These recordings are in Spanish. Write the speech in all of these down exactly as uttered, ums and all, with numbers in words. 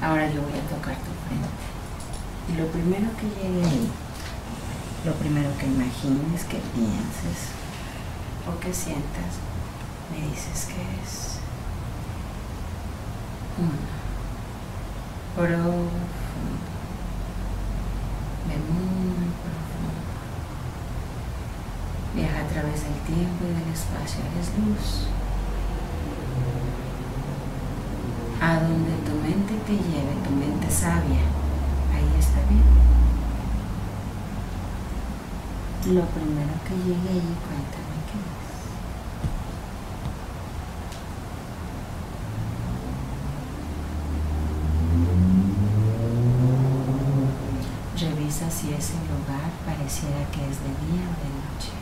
Ahora yo voy a tocar tu frente. Y lo primero que llegue ahí, lo primero que imagines, que pienses o que sientas, me dices que es. Uno. Profundo. Ve muy profundo. Viaja a través del tiempo y del espacio. Eres luz. A donde tu mente te lleve, tu mente sabia, ahí está bien. Lo primero que llegue ahí, cuéntame qué es. Revisa si ese lugar pareciera que es de día o de noche.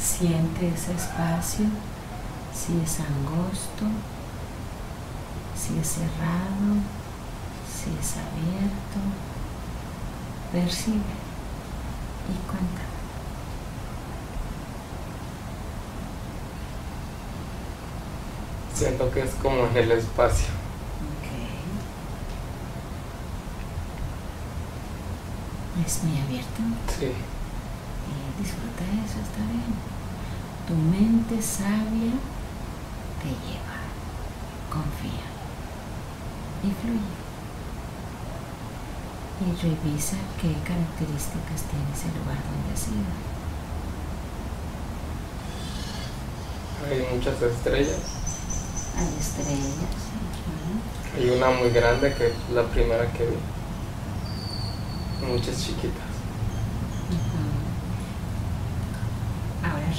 Siente ese espacio, si es angosto, si es cerrado, si es abierto. Percibe y cuenta. Siento que es como en el espacio. Ok. ¿Es muy abierto? Sí. Y disfruta eso, está bien. Tu mente sabia te lleva, confía y fluye. Y revisa qué características tiene ese lugar donde has ido. Hay muchas estrellas. Hay estrellas. Uh-huh. Hay una muy grande que es la primera que vi. Muchas chiquitas.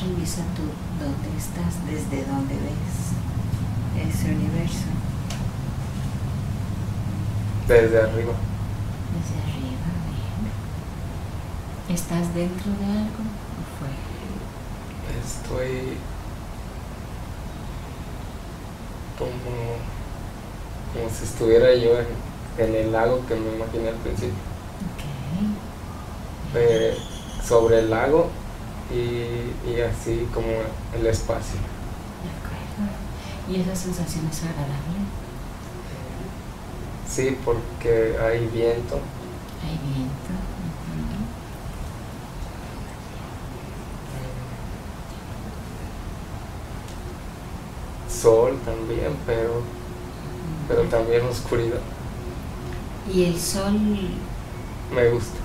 Revisa tú dónde estás, desde dónde ves ese universo. Desde arriba. Desde arriba, bien. ¿Estás dentro de algo o fuera? Estoy como, como si estuviera yo en, en el lago que me imaginé al principio. Ok. Eh, sobre el lago. Y, y así como el espacio. De acuerdo. ¿Y esa sensación es agradable? Sí, porque hay viento. Hay viento. Uh-huh. Sol también, pero, uh-huh. pero también oscuridad. ¿Y el sol? Me gusta.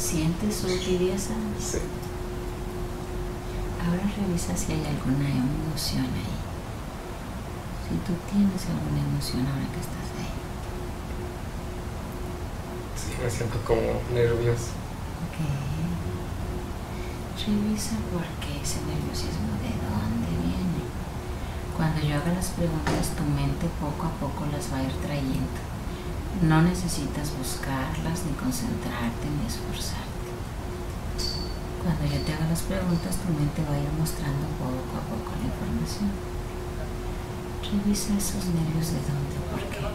¿Sientes su tibieza? Sí. Ahora revisa si hay alguna emoción ahí. Si tú tienes alguna emoción ahora que estás ahí. Sí, me siento como nervioso. Ok. Revisa por qué ese nerviosismo, de dónde viene. Cuando yo haga las preguntas, tu mente poco a poco las va a ir trayendo. No necesitas buscarlas, ni concentrarte, ni esforzarte. Cuando yo te haga las preguntas, tu mente va a ir mostrando poco a poco la información. Revisa esos nervios, de dónde, por qué.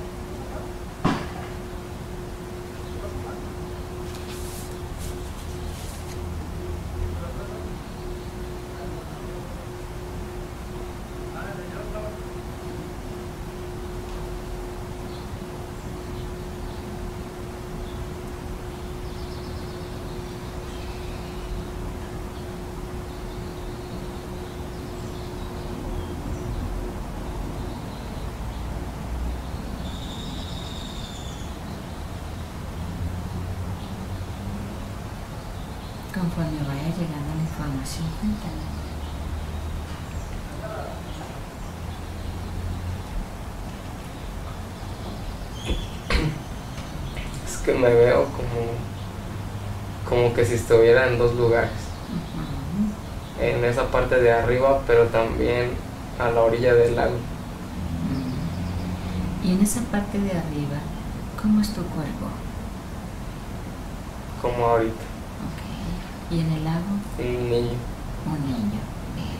Conforme vaya llegando la información, cuéntame. Es que me veo como, como que si estuviera en dos lugares. Uh-huh. En esa parte de arriba, pero también a la orilla del lago. Uh-huh. Y en esa parte de arriba, ¿cómo es tu cuerpo? Como ahorita. ¿Y en el lago? Un niño. Un niño. Bien.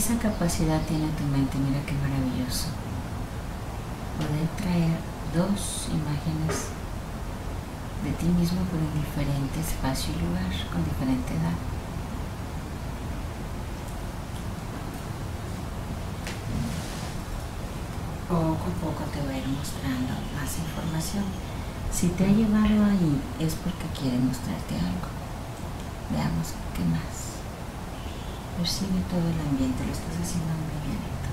Esa capacidad tiene tu mente, mira qué maravilloso. Poder traer dos imágenes de ti mismo, pero en diferente espacio y lugar, con diferente edad. Poco a poco te voy a ir mostrando más información. Si te ha llevado ahí es porque quiere mostrarte algo. Veamos qué más. Percibe todo el ambiente, lo estás haciendo muy bien, Héctor.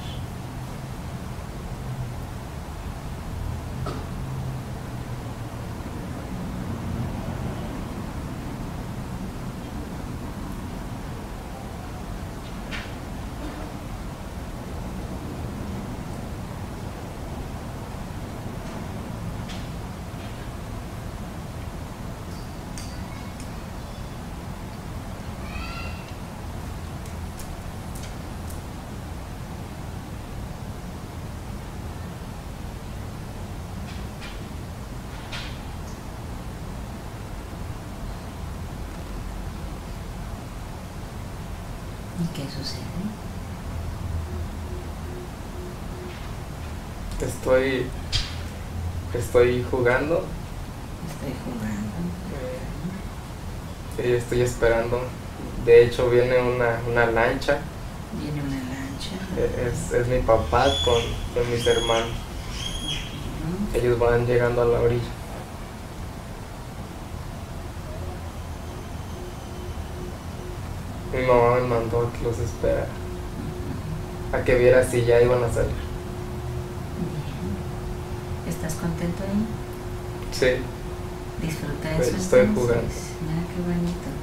¿Y qué sucede? Estoy... Estoy jugando. Estoy jugando. Eh, estoy esperando. De hecho viene una, una lancha. Viene una lancha. Es, es mi papá con, con mis hermanos. Uh-huh. Ellos van llegando a la orilla. Mi mamá me mandó a que los esperara, a que viera si ya iban a salir. Bien. ¿Estás contento ahí? Sí. Disfruta de eso. Estoy jugando. Mira qué bonito,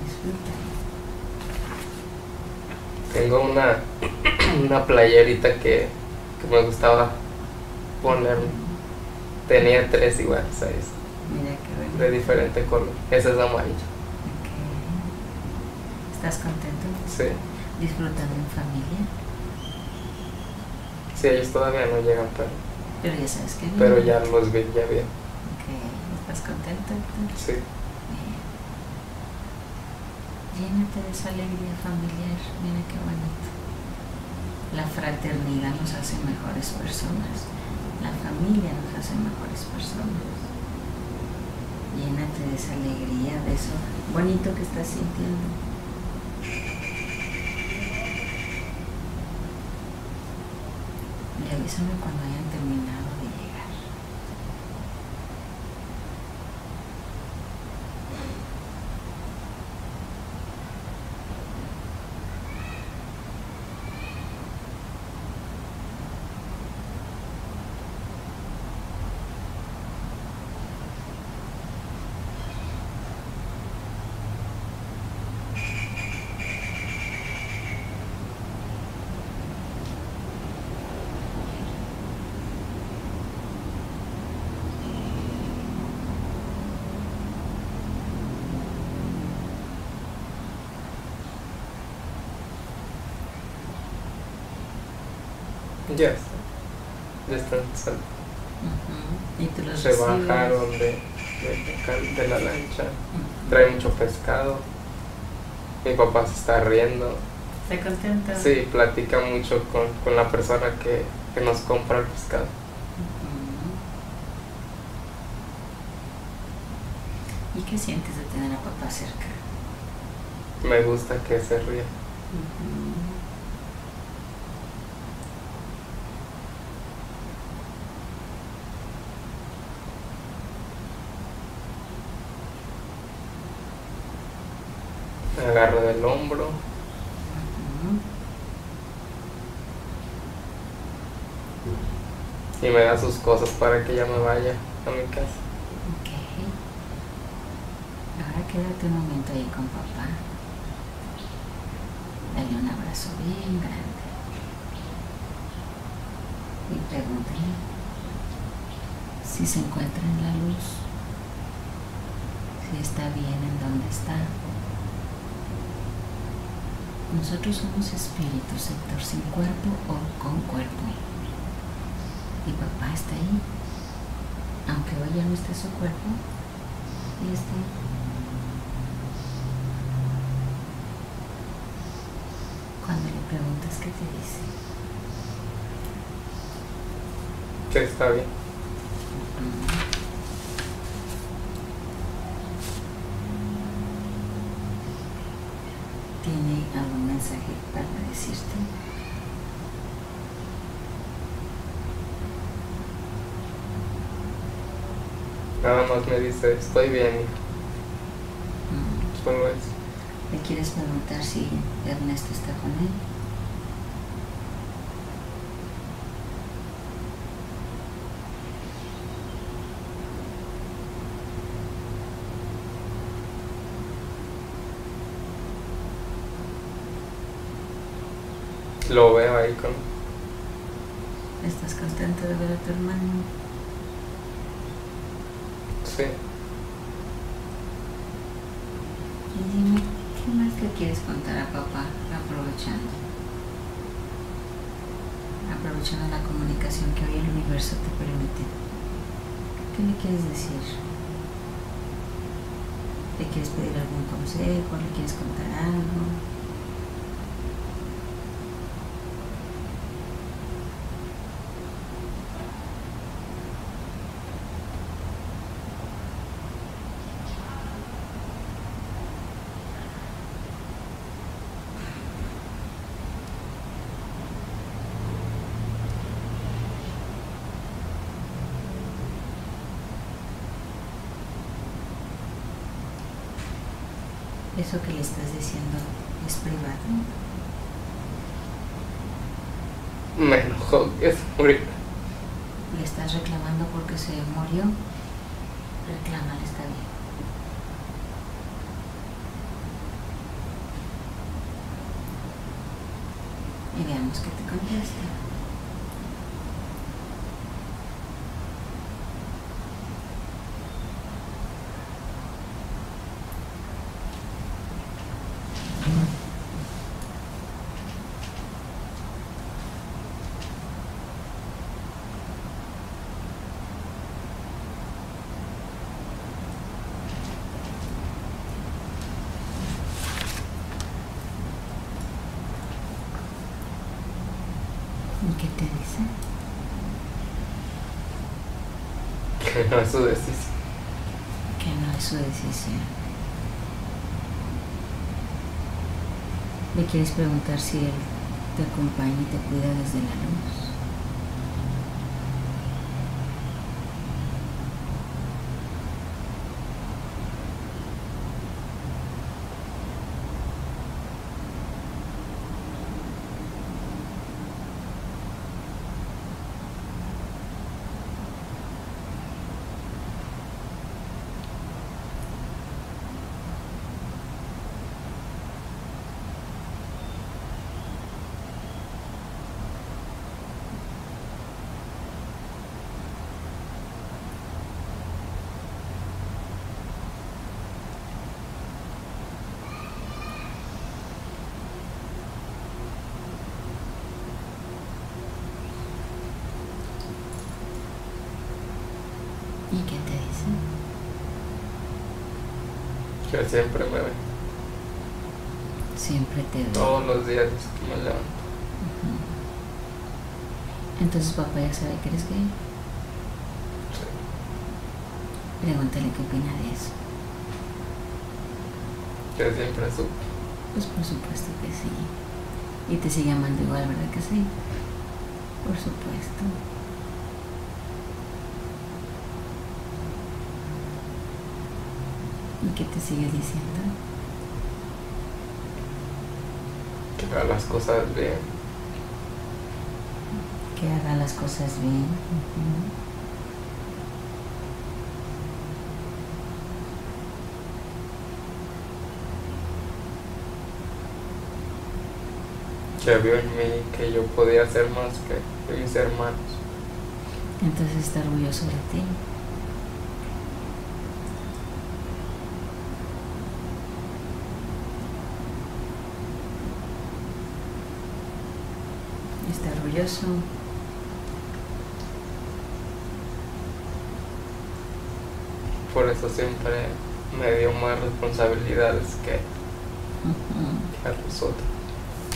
disfruta. Tengo una, una playerita que, que me gustaba ponerme. Tenía tres iguales a eso. Mira qué bonito. De diferente color. Esa es amarilla. ¿Estás contento? Sí. ¿Disfrutando en familia? Sí, ellos todavía no llegan, pero... Pero ya sabes que... Pero ya los vi, ya vi. Ok. ¿Estás contento? Sí. Bien. Llénate de esa alegría familiar. Mira qué bonito. La fraternidad nos hace mejores personas. La familia nos hace mejores personas. Llénate de esa alegría, de eso bonito que estás sintiendo. Y avísame cuando hayan terminado de llegar. Ya está. Ya están saliendo. Uh-huh. ¿Y tú los Se recibes? bajaron de, de, de la lancha. Uh-huh. Trae mucho pescado. Mi papá se está riendo. ¿Está contento? Sí, platica mucho con, con la persona que, que nos compra el pescado. Uh-huh. ¿Y qué sientes de tener a papá cerca? Me gusta que se ría. Uh-huh. Me agarro del hombro. Uh-huh. Y me da sus cosas para que ya me vaya a mi casa. Ok. Ahora quédate un momento ahí con papá. Dale un abrazo bien grande. Y pregúntale si se encuentra en la luz, si está bien en donde está. Nosotros somos espíritus, Héctor, sin cuerpo o con cuerpo. Y papá está ahí. Aunque hoy ya no esté su cuerpo, él está ahí. Cuando le preguntas, ¿qué te dice? Que está bien. Uh-huh. ¿Tiene algún mensaje para decirte? Nada más me dice, estoy bien. Mm. Solo eso. ¿Le quieres preguntar si Ernesto está con él? Lo veo ahí con... ¿Estás contento de ver a tu hermano? Sí. Y dime, ¿qué más le quieres contar a papá aprovechando? Aprovechando la comunicación que hoy el universo te permite. ¿Qué le quieres decir? ¿Le quieres pedir algún consejo? ¿Le quieres contar algo? ¿Eso que le estás diciendo es privado? Me enojó que se murió. ¿Le estás reclamando porque se murió? Reclámale, está bien. Y veamos qué te contesta. ¿Qué te dice? Que no es su decisión. Que no es su decisión. ¿Le quieres preguntar si él te acompaña y te cuida desde la luz? ¿Y qué te dicen? Que siempre me ven. Siempre te ven. Todos los días que me levanto. Uh-huh. Entonces papá ya sabe que eres gay. Sí. Pregúntale qué opina de eso. Que siempre supo. Pues por supuesto que sí. Y te sigue amando igual, ¿verdad que sí? Por supuesto. ¿Y qué te sigue diciendo? Que haga las cosas bien. Que haga las cosas bien. Uh-huh. Que vio en mí que yo podía hacer más que mis hermanos. Entonces está orgulloso de ti. Está orgulloso. Por eso siempre me dio más responsabilidades que, uh-huh. que a nosotros.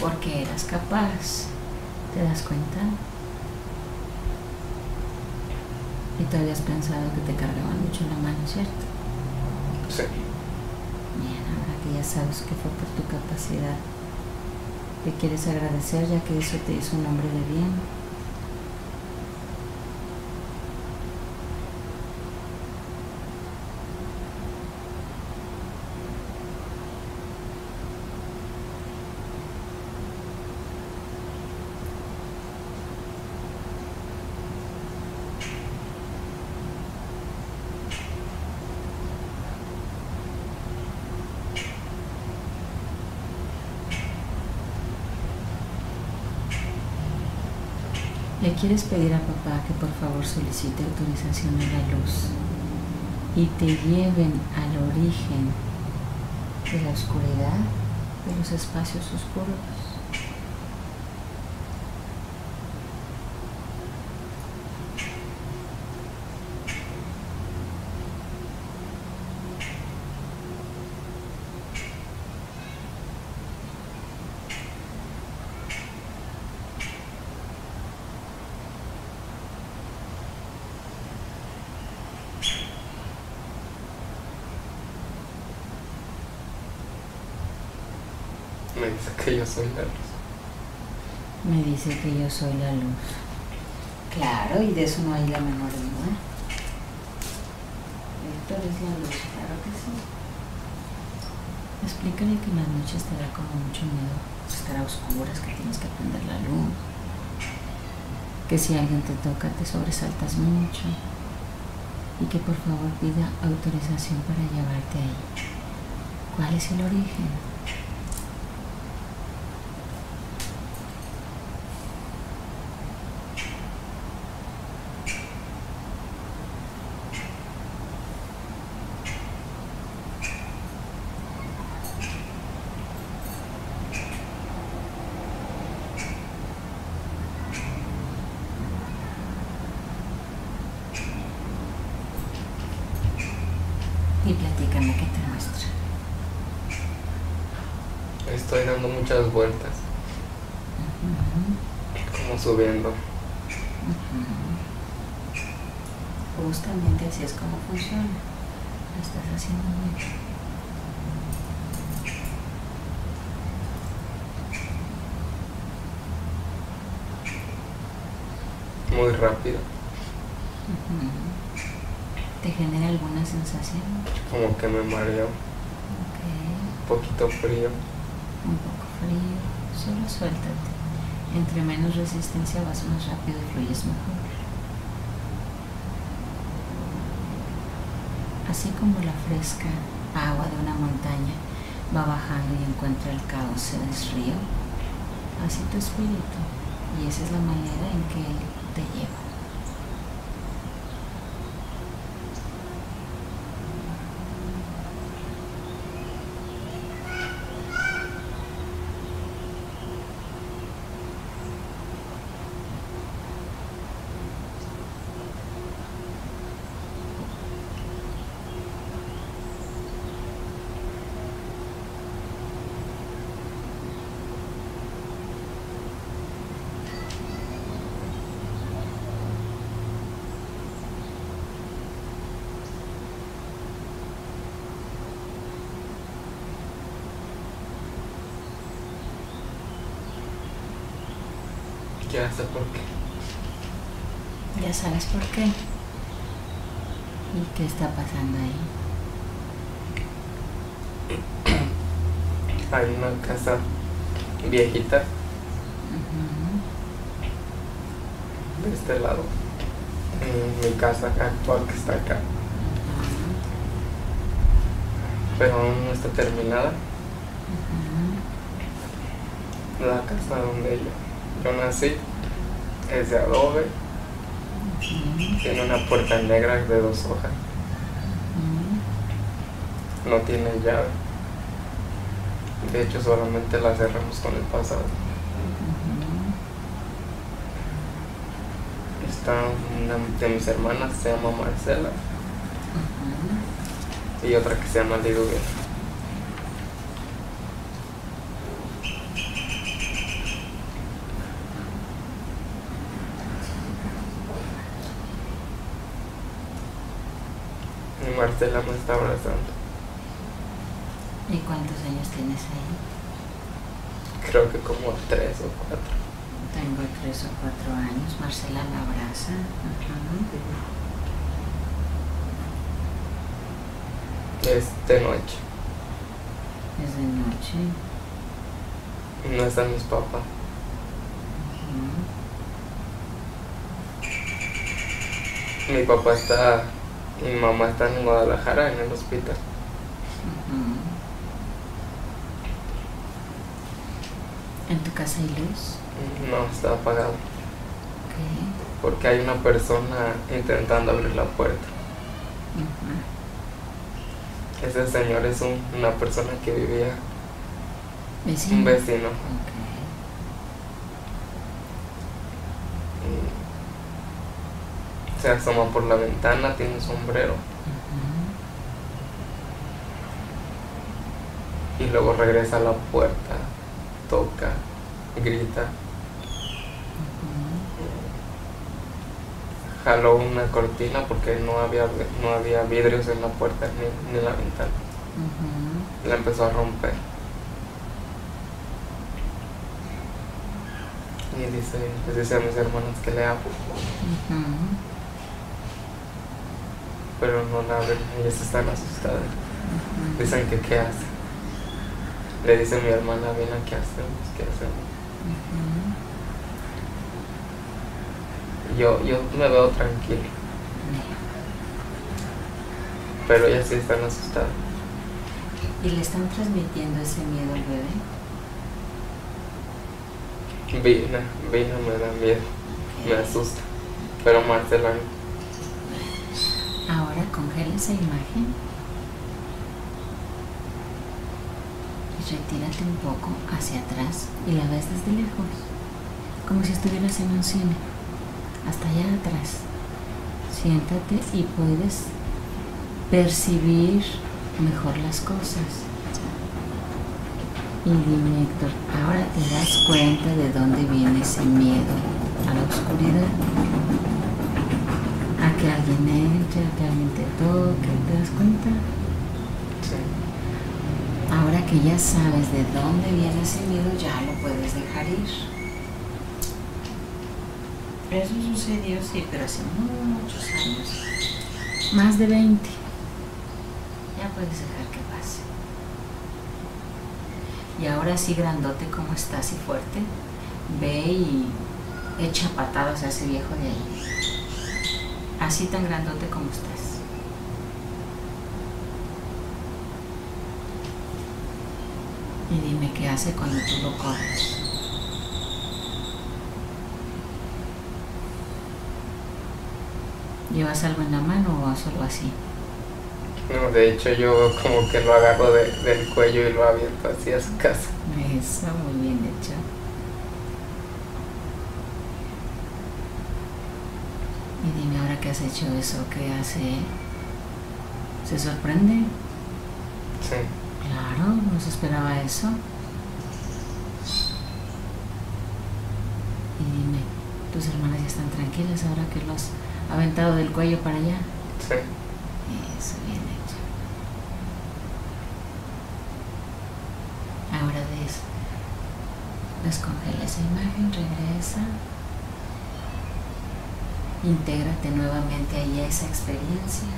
Porque eras capaz, ¿te das cuenta? Y tú habías pensado que te cargaban mucho la mano, ¿cierto? Sí. Bien, ahora que ya ya sabes que fue por tu capacidad. Te quieres agradecer ya que eso te hizo un hombre de bien. Le quieres pedir a papá que por favor solicite autorización de la luz y te lleven al origen de la oscuridad, de los espacios oscuros. Me dice que yo soy la luz. Me dice que yo soy la luz. Claro, y de eso no hay la menor duda. Esto es la luz, claro que sí. Explícale que en las noches te da como mucho miedo estar a oscuras, que tienes que prender la luz. Que si alguien te toca te sobresaltas mucho. Y que por favor pida autorización para llevarte ahí. ¿Cuál es el origen? Y platícame qué te muestra. Estoy dando muchas vueltas. Uh-huh. Como subiendo. Uh-huh. Justamente así es como funciona. Lo estás haciendo muy bien. Muy rápido. Uh-huh. ¿Te genera alguna sensación? Como que me mareo. Okay. Un poquito frío. Un poco frío. Solo suéltate. Entre menos resistencia vas más rápido y fluyes mejor. Así como la fresca agua de una montaña va bajando y encuentra el caos, se desrío, así tu espíritu. Y esa es la manera en que él te lleva. Ya sé por qué. Ya sabes por qué. ¿Y qué está pasando ahí? Hay una casa viejita. Uh-huh. De este lado. En mi casa actual que está acá. Uh-huh. Pero aún no está terminada. Uh-huh. La casa donde yo... Yo nací, es de adobe, uh-huh. Tiene una puerta negra de dos hojas, uh-huh. No tiene llave, de hecho solamente la cerramos con el pasado. Uh-huh. Está una de mis hermanas, se llama Marcela, uh-huh. Y otra que se llama Liduvia. Marcela me está abrazando. ¿Y cuántos años tienes ahí? Creo que como tres o cuatro. Tengo tres o cuatro años. Marcela la abraza. Uh-huh. Es de noche. Es de noche. No están mis papás. Uh-huh. Mi papá está... Mi mamá está en Guadalajara, en el hospital. Uh-huh. ¿En tu casa hay luz? No, está apagado. Okay. Porque hay una persona intentando abrir la puerta. Uh -huh. Ese señor es un, una persona que vivía... ¿Vecino? Un vecino. Okay. Y se asoma por la ventana, tiene un sombrero. Uh -huh. Y luego regresa a la puerta. Toca, grita. Uh-huh. Jaló una cortina porque no había, no había vidrios en la puerta ni, ni en la ventana. Uh-huh. La empezó a romper. Y dice, les dice a mis hermanos que le abro. Uh-huh. Pero no la abren, ellas están asustadas. Uh-huh. Dicen que qué hace. Le dice mi hermana, Vina, ¿qué hacemos? ¿Qué hacemos? Uh-huh. yo, yo me veo tranquilo. Uh-huh. Pero ellas sí están asustadas. ¿Y le están transmitiendo ese miedo al bebé? Vina, Vina me da miedo. Okay. Me asusta. Pero Marcela... Ahora congela esa imagen. Retírate un poco hacia atrás y la ves desde lejos, como si estuvieras en un cine, hasta allá atrás. Siéntate y puedes percibir mejor las cosas. Y dime, Héctor, ¿ahora te das cuenta de dónde viene ese miedo a la oscuridad? A que alguien entre, a que alguien te toque, ¿te das cuenta? Ahora que ya sabes de dónde viene ese miedo, ya lo puedes dejar ir. Eso sucedió, sí, pero hace muchos años. Más de veinte. Ya puedes dejar que pase. Y ahora sí, grandote como estás y fuerte, ve y echa patadas a ese viejo de ahí. Así tan grandote como estás. Y dime qué hace cuando tú lo corres. ¿Llevas algo en la mano o solo así? No, de hecho yo como que lo agarro de, del cuello y lo aviento así a su casa. Eso, muy bien hecho. Y dime ahora que has hecho eso, ¿qué hace? ¿Se sorprende? Sí. Claro, no se esperaba eso. Y dime, ¿tus hermanas ya están tranquilas ahora que lo has aventado del cuello para allá? Sí. Eso, bien hecho. Ahora des, descongela esa imagen, regresa. Intégrate nuevamente ahí a esa experiencia.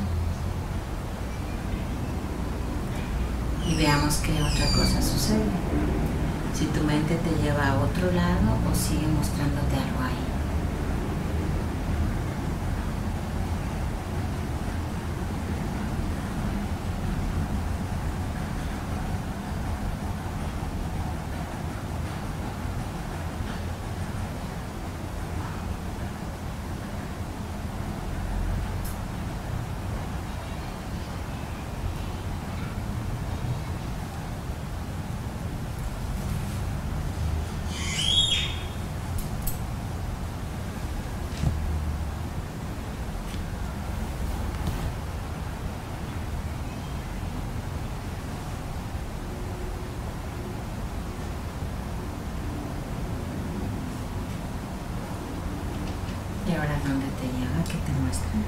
Y veamos qué otra cosa sucede. Si tu mente te lleva a otro lado o sigue mostrándote algo ahí. ¿Dónde te lleva? ¿Qué te muestra?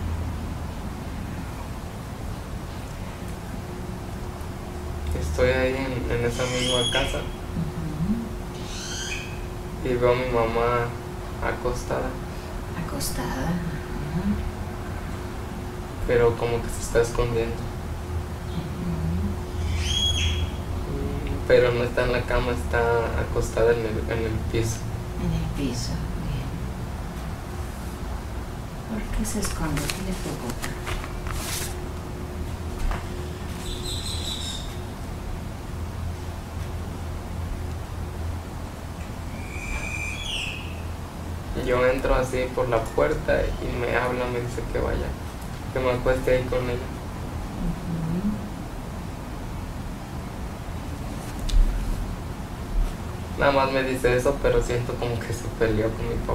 estoy ahí en, en esa misma casa. Uh-huh. Y veo a mi mamá acostada. Acostada. Uh-huh. Pero como que se está escondiendo. Uh-huh. Pero no está en la cama, está acostada en el, en el piso. En el piso, bien. ¿Por qué se esconde? ¿Qué le preocupa? Yo entro así por la puerta y me habla, me dice que vaya, que me acueste ahí con ella. Uh-huh. Nada más me dice eso, pero siento como que se peleó con mi papá.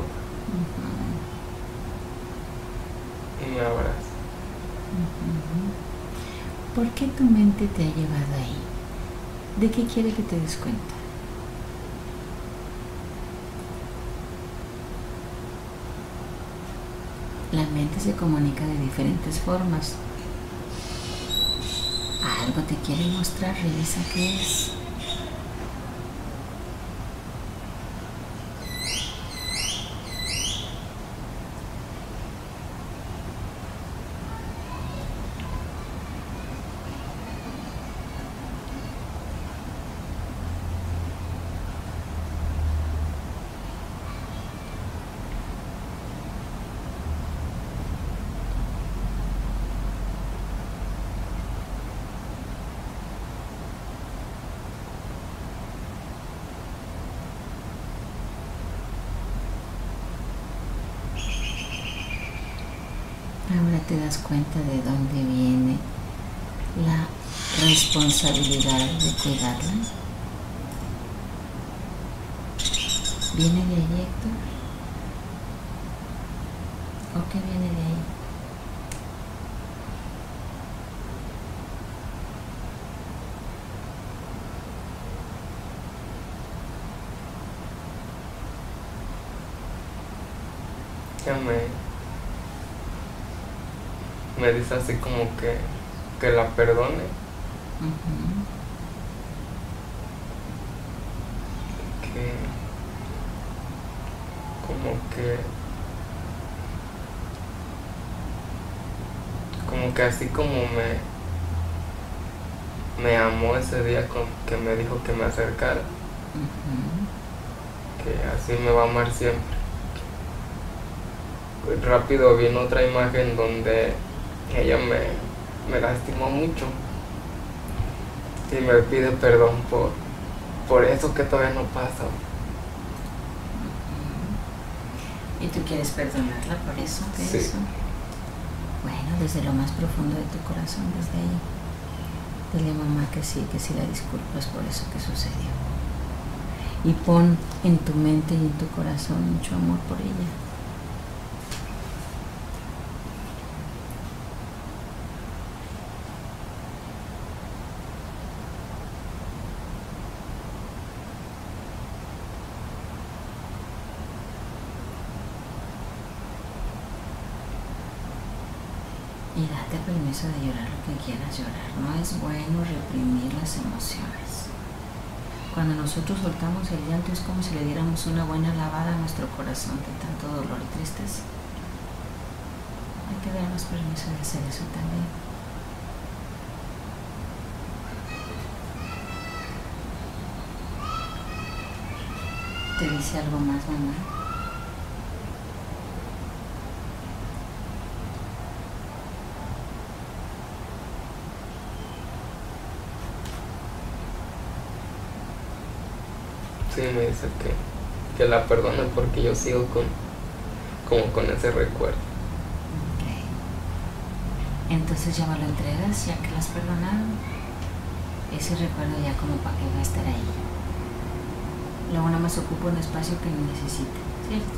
Uh-huh. Y me abraza. Uh-huh. ¿Por qué tu mente te ha llevado ahí? ¿De qué quiere que te des cuenta? La mente se comunica de diferentes formas. Algo te quiere mostrar, revisa qué es. Ahora te das cuenta de dónde viene la responsabilidad de cuidarla. ¿Viene de ahí, Héctor? ¿O qué viene de ahí? Amén. Me dice así como que, que la perdone. Uh-huh. Que como que como que así como me me amó ese día con, que me dijo que me acercara. Uh-huh. Que así me va a amar siempre. Rápido viene otra imagen donde ella me, me lastimó mucho y me pide perdón por, por eso que todavía no pasa. ¿Y tú quieres perdonarla por eso? ¿Por sí. eso? Bueno, desde lo más profundo de tu corazón, desde ahí, dile a mamá que sí, que sí la disculpas por eso que sucedió. Y pon en tu mente y en tu corazón mucho amor por ella. Y date permiso de llorar lo que quieras llorar. No es bueno reprimir las emociones. Cuando nosotros soltamos el llanto es como si le diéramos una buena lavada a nuestro corazón de tanto dolor y tristeza. Hay que darnos permiso de hacer eso también. ¿Te dice algo más, mamá? Sí, me dice que, que la perdone porque yo sigo con, como con ese recuerdo. Ok. Entonces ya me lo entregas, ya que la has perdonado. Ese recuerdo ya como para que va a estar ahí. Luego nada más ocupa un espacio que no necesita, ¿cierto?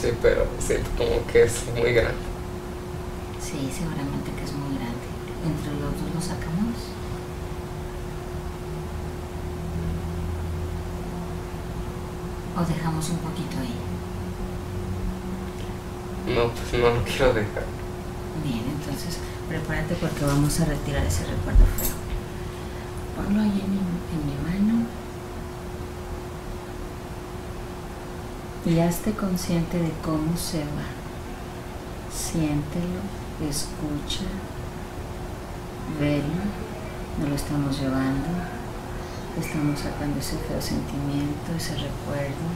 Sí, pero siento como que es muy grande. Sí, seguramente que es muy grande. Entre los dos lo sacamos. ¿O dejamos un poquito ahí? No, pues no lo quiero dejar. Bien, entonces prepárate porque vamos a retirar ese recuerdo feo. ponlo ahí en mi, en mi mano y hazte consciente de cómo se va. Siéntelo, escucha, velo. No lo estamos llevando, estamos sacando ese feo sentimiento, ese recuerdo,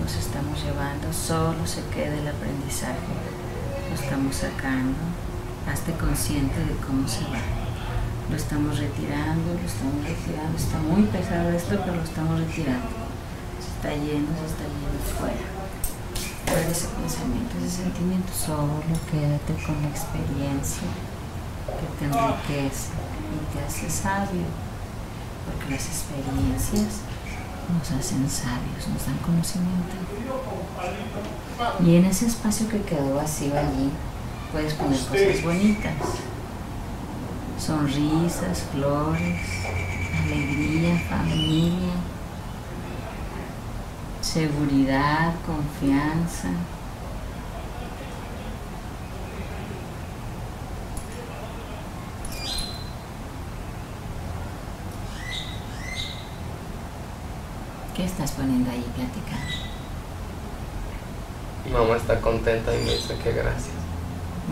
nos estamos llevando, solo se queda el aprendizaje, lo estamos sacando. Hazte consciente de cómo se va. Lo estamos retirando, lo estamos retirando, está muy pesado esto, pero lo estamos retirando. Se está yendo, se está yendo fuera. Fuera ese pensamiento, ese sentimiento, solo quédate con la experiencia que te enriquece y te hace sabio, porque las experiencias nos hacen sabios, nos dan conocimiento. Y en ese espacio que quedó vacío allí, puedes poner cosas bonitas, sonrisas, flores, alegría, familia, seguridad, confianza. ¿Qué estás poniendo ahí? Platicar. Mamá está contenta y me dice que gracias.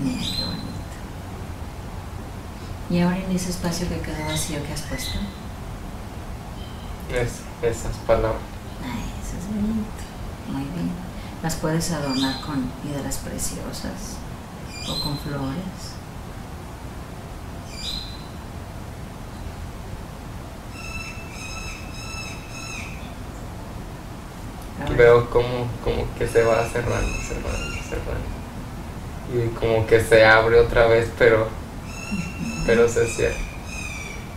Mira qué bonito. Y ahora en ese espacio que quedó vacío, ¿qué has puesto? Es, esas palabras. Ay, eso es bonito. Muy bien. Las puedes adornar con piedras preciosas o con flores. Veo como, como que se va cerrando, cerrando, cerrando. Y como que se abre otra vez, pero, pero se cierra.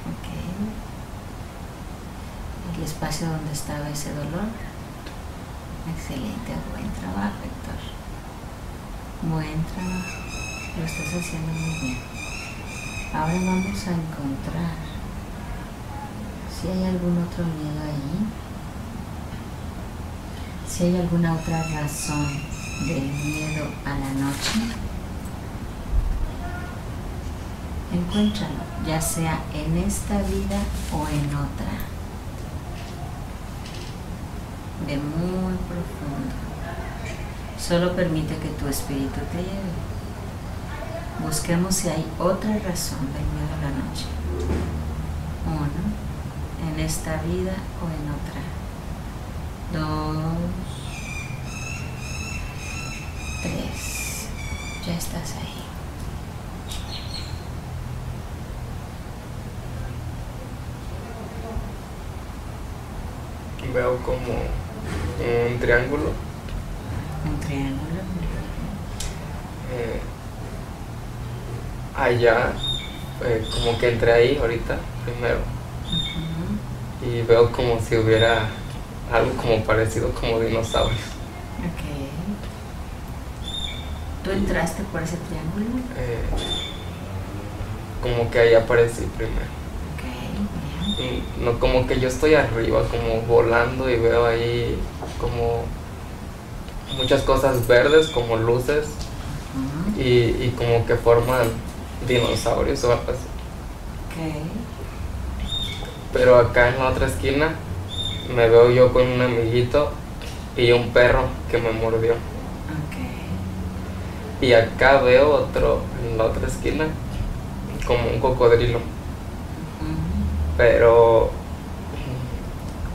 Ok. El espacio donde estaba ese dolor. Excelente, buen trabajo, Héctor. Buen trabajo. Lo estás haciendo muy bien. Ahora vamos a encontrar si hay algún otro miedo ahí. Si hay alguna otra razón del miedo a la noche, encuéntralo, ya sea en esta vida o en otra. Ve muy profundo. Solo permite que tu espíritu te lleve. Busquemos si hay otra razón del miedo a la noche. Uno, en esta vida o en otra. dos, tres, ya estás ahí. Veo como un triángulo. Un triángulo. Eh, allá, eh, como que entré ahí ahorita, primero. Uh-huh. Y veo como si hubiera algo como parecido como dinosaurios. Ok. ¿Tú entraste por ese triángulo? Eh, como que ahí aparecí primero. Ok, bien. Y no, como que yo estoy arriba, como volando y veo ahí como muchas cosas verdes, como luces. Uh-huh. y, y como que forman dinosaurios o algo así. Ok. Pero acá en la otra esquina me veo yo con un amiguito y un perro que me mordió. Okay. Y acá veo otro, en la otra esquina, como un cocodrilo. Uh-huh. Pero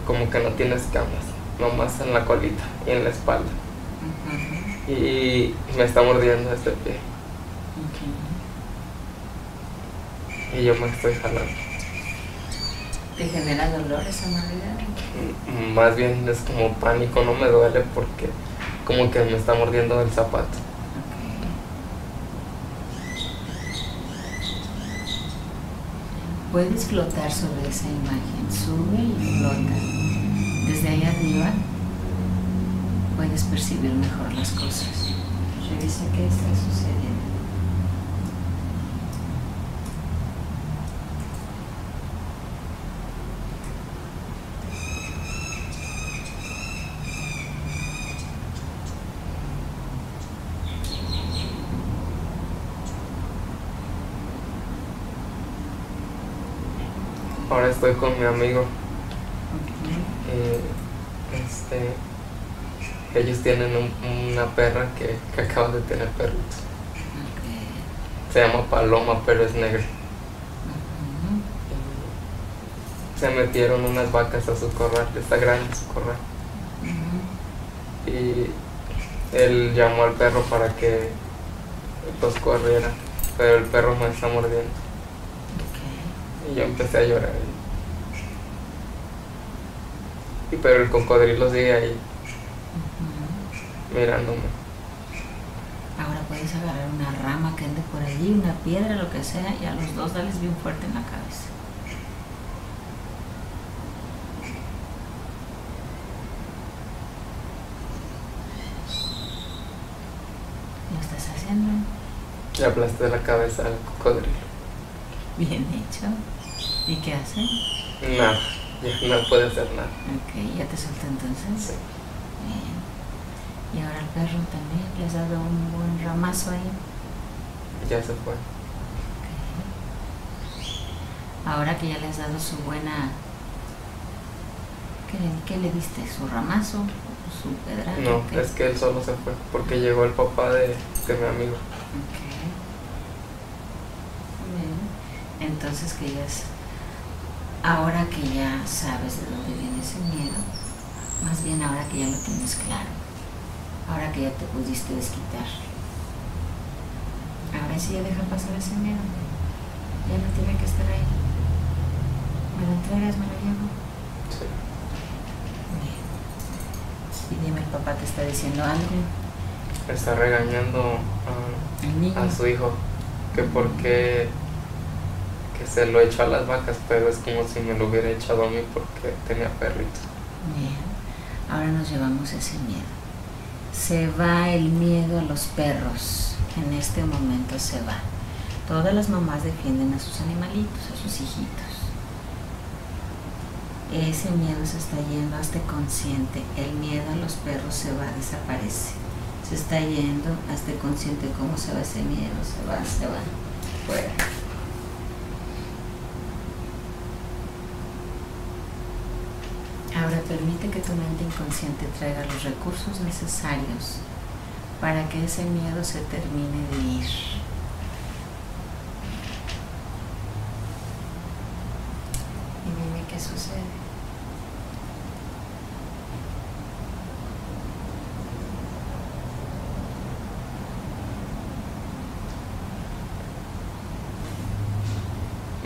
como que no tiene escamas, nomás en la colita y en la espalda. Uh-huh. Y me está mordiendo este pie. Okay. Y yo me estoy jalando. ¿Te genera dolor esa mordida? Más bien es como pánico, no me duele porque como que me está mordiendo el zapato. Okay. Puedes flotar sobre esa imagen, sube y flota. Desde ahí arriba puedes percibir mejor las cosas. Revisa qué está sucediendo. ahora estoy con mi amigo. Okay. Y este, ellos tienen un, una perra que, que acaba de tener perros. Okay. Se llama Paloma, pero es negra. Uh-huh. Se metieron unas vacas a su corral, está grande su corral. Uh-huh. Y él llamó al perro para que los corriera, pero el perro me está mordiendo. Okay. Y yo empecé a llorar. Y pero el cocodrilo sigue ahí, uh-huh, mirándome. Ahora puedes agarrar una rama que ande por allí, una piedra, lo que sea, y a los dos dales bien fuerte en la cabeza. ¿Lo estás haciendo? Le aplasté la cabeza al cocodrilo. Bien hecho. ¿Y qué hace? Nada. No puede hacer nada. Ok, ¿ya te soltó entonces? Sí. Bien. Y ahora el perro también, ¿le has dado un buen ramazo ahí? Ya se fue. Okay. Ahora que ya le has dado su buena... ¿Qué, qué le diste? ¿Su ramazo? ¿Su pedra? No, ¿qué? Es que él solo se fue, porque llegó el papá de, de mi amigo. Ok. Bien. Entonces que ya es... Ahora que ya sabes de dónde viene ese miedo, más bien ahora que ya lo tienes claro, ahora que ya te pudiste desquitar, ahora sí ya deja pasar ese miedo, ya no tiene que estar ahí. ¿Me lo entregas, me lo llevo? Sí. Bien. Y dime, el papá te está diciendo algo. Está regañando a, ¿El niño? a su hijo, que por qué... Que se lo echó a las vacas, pero es como si me lo hubiera echado a mí porque tenía perritos. Bien, ahora nos llevamos ese miedo. Se va el miedo a los perros, en este momento se va. Todas las mamás defienden a sus animalitos, a sus hijitos. Ese miedo se está yendo, hazte consciente. El miedo a los perros se va, desaparece. Se está yendo, hazte consciente cómo se va ese miedo, se va, se va, fuera. Ahora permite que tu mente inconsciente traiga los recursos necesarios para que ese miedo se termine de ir. Y dime qué sucede.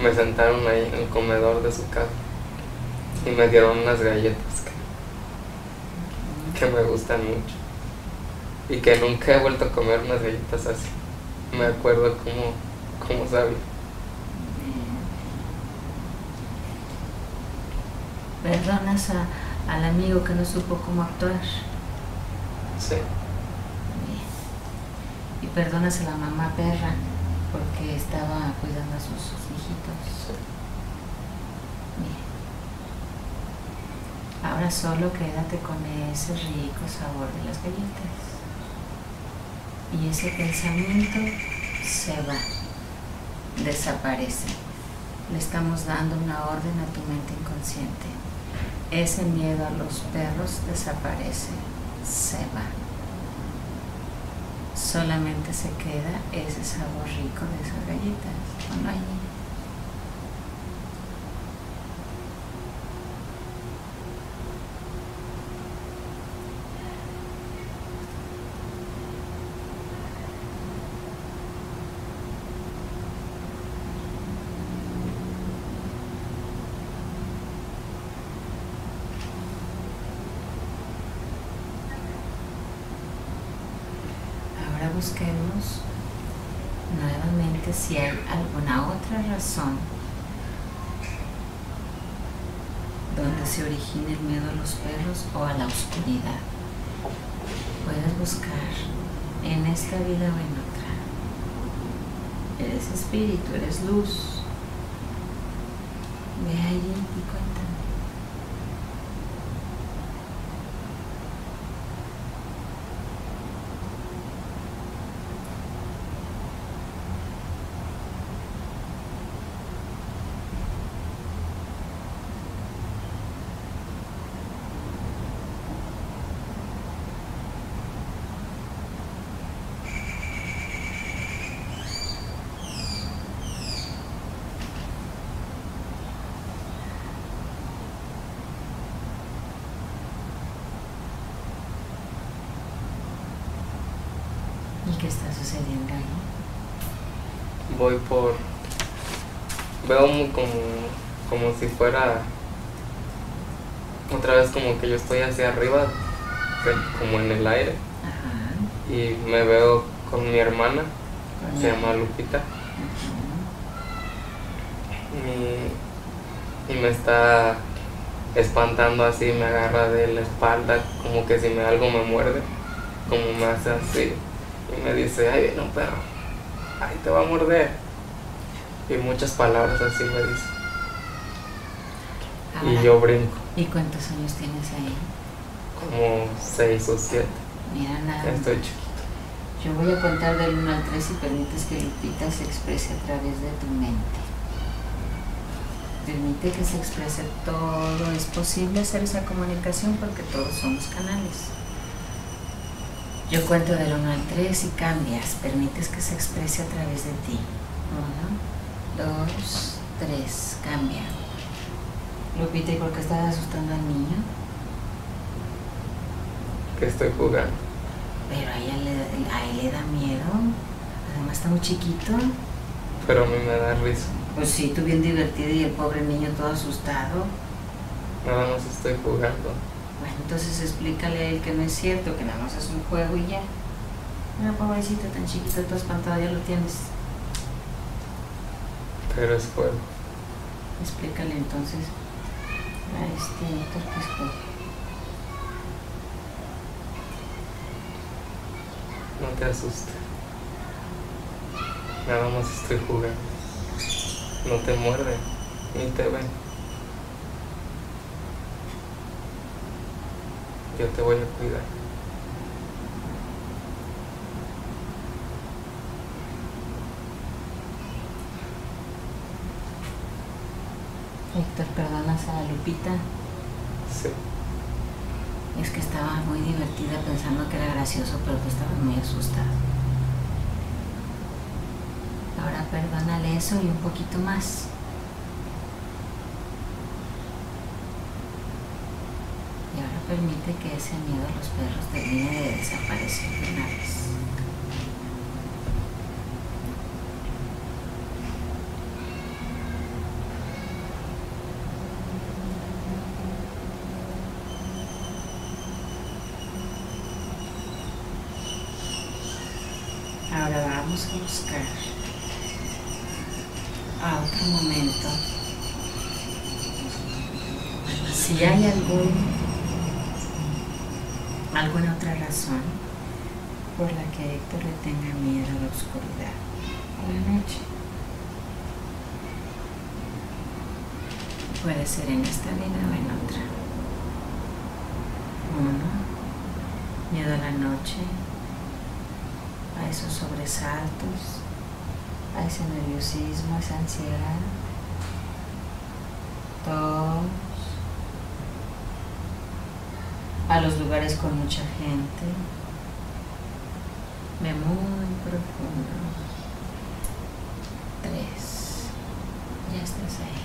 Me sentaron ahí en el comedor de su casa. Y me dieron unas galletas que, que me gustan mucho. Y que nunca he vuelto a comer unas galletas así. Me acuerdo cómo, cómo sabía. ¿Perdonas a, al amigo que no supo cómo actuar? Sí. Bien. ¿Y perdonas a la mamá perra porque estaba cuidando a sus, sus hijitos? Sí. Bien. Ahora solo quédate con ese rico sabor de las galletas. Y ese pensamiento se va, desaparece. Le estamos dando una orden a tu mente inconsciente. Ese miedo a los perros desaparece, se va. Solamente se queda ese sabor rico de esas galletas. ¿O no hay? Busquemos nuevamente si hay alguna otra razón donde se origina el miedo a los perros o a la oscuridad. Puedes buscar en esta vida o en otra. Eres espíritu, eres luz. Ve allí y cuéntame. que está sucediendo, ¿no? Voy por... Veo muy como, como si fuera... Otra vez como que yo estoy hacia arriba, como en el aire. Ajá. Y me veo con mi hermana, ¿con se ella? Llama Lupita. Y, y me está espantando así, me agarra de la espalda, como que si me algo me muerde, como me hace así. Y me dice, ahí viene un perro, ahí te va a morder. Y muchas palabras así me dice. Ahora, y yo brinco. ¿Y cuántos años tienes ahí? Como seis o siete. Mira nada. Estoy chiquito. Yo voy a contar del uno al tres y permites que Lupita se exprese a través de tu mente. Permite que se exprese todo. Es posible hacer esa comunicación porque todos somos canales. Yo cuento del uno al tres y cambias. Permites que se exprese a través de ti. uno, dos, tres. Cambia. Lupita, ¿y por qué estás asustando al niño? Que estoy jugando. Pero a, ella le, a él le da miedo. Además está muy chiquito. Pero a mí me da risa. Pues sí, tú bien divertida y el pobre niño todo asustado. Nada más estoy jugando. Bueno, entonces explícale a él que no es cierto, que nada más es un juego y ya. Mira, pobrecito, tan chiquito, todo espantado, ya lo tienes. Pero es juego. Explícale entonces a este otro que es juego. No te asustes. Nada más estoy jugando. No te muerde, ni te ven. Yo te voy a cuidar. Héctor, ¿perdonas a Lupita? Sí. Es que estaba muy divertida pensando que era gracioso, pero que estaba muy asustada. Ahora perdónale eso y un poquito más. Y ahora permite que ese miedo a los perros termine de desaparecer de una vez. Ahora vamos a buscar a otro momento, si hay algún, alguna otra razón por la que Héctor le tenga miedo a la oscuridad o la noche. Puede ser en esta vida o en otra. Uno, miedo a la noche, a esos sobresaltos, a ese nerviosismo, a esa ansiedad. Dos, a los lugares con mucha gente. Ve muy profundo. Tres, ya estás ahí.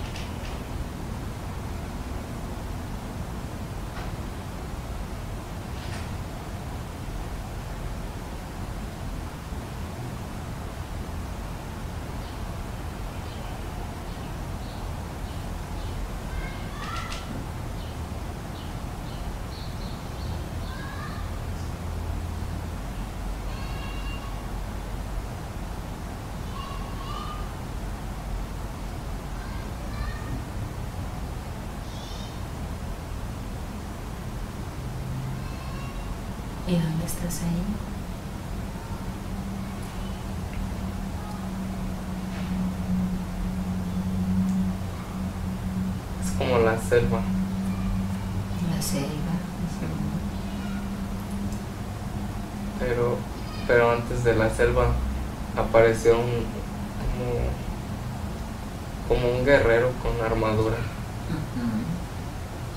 ¿Y dónde estás ahí? Es como la selva. La selva. Pero, pero antes de la selva apareció un como, como un guerrero con armadura.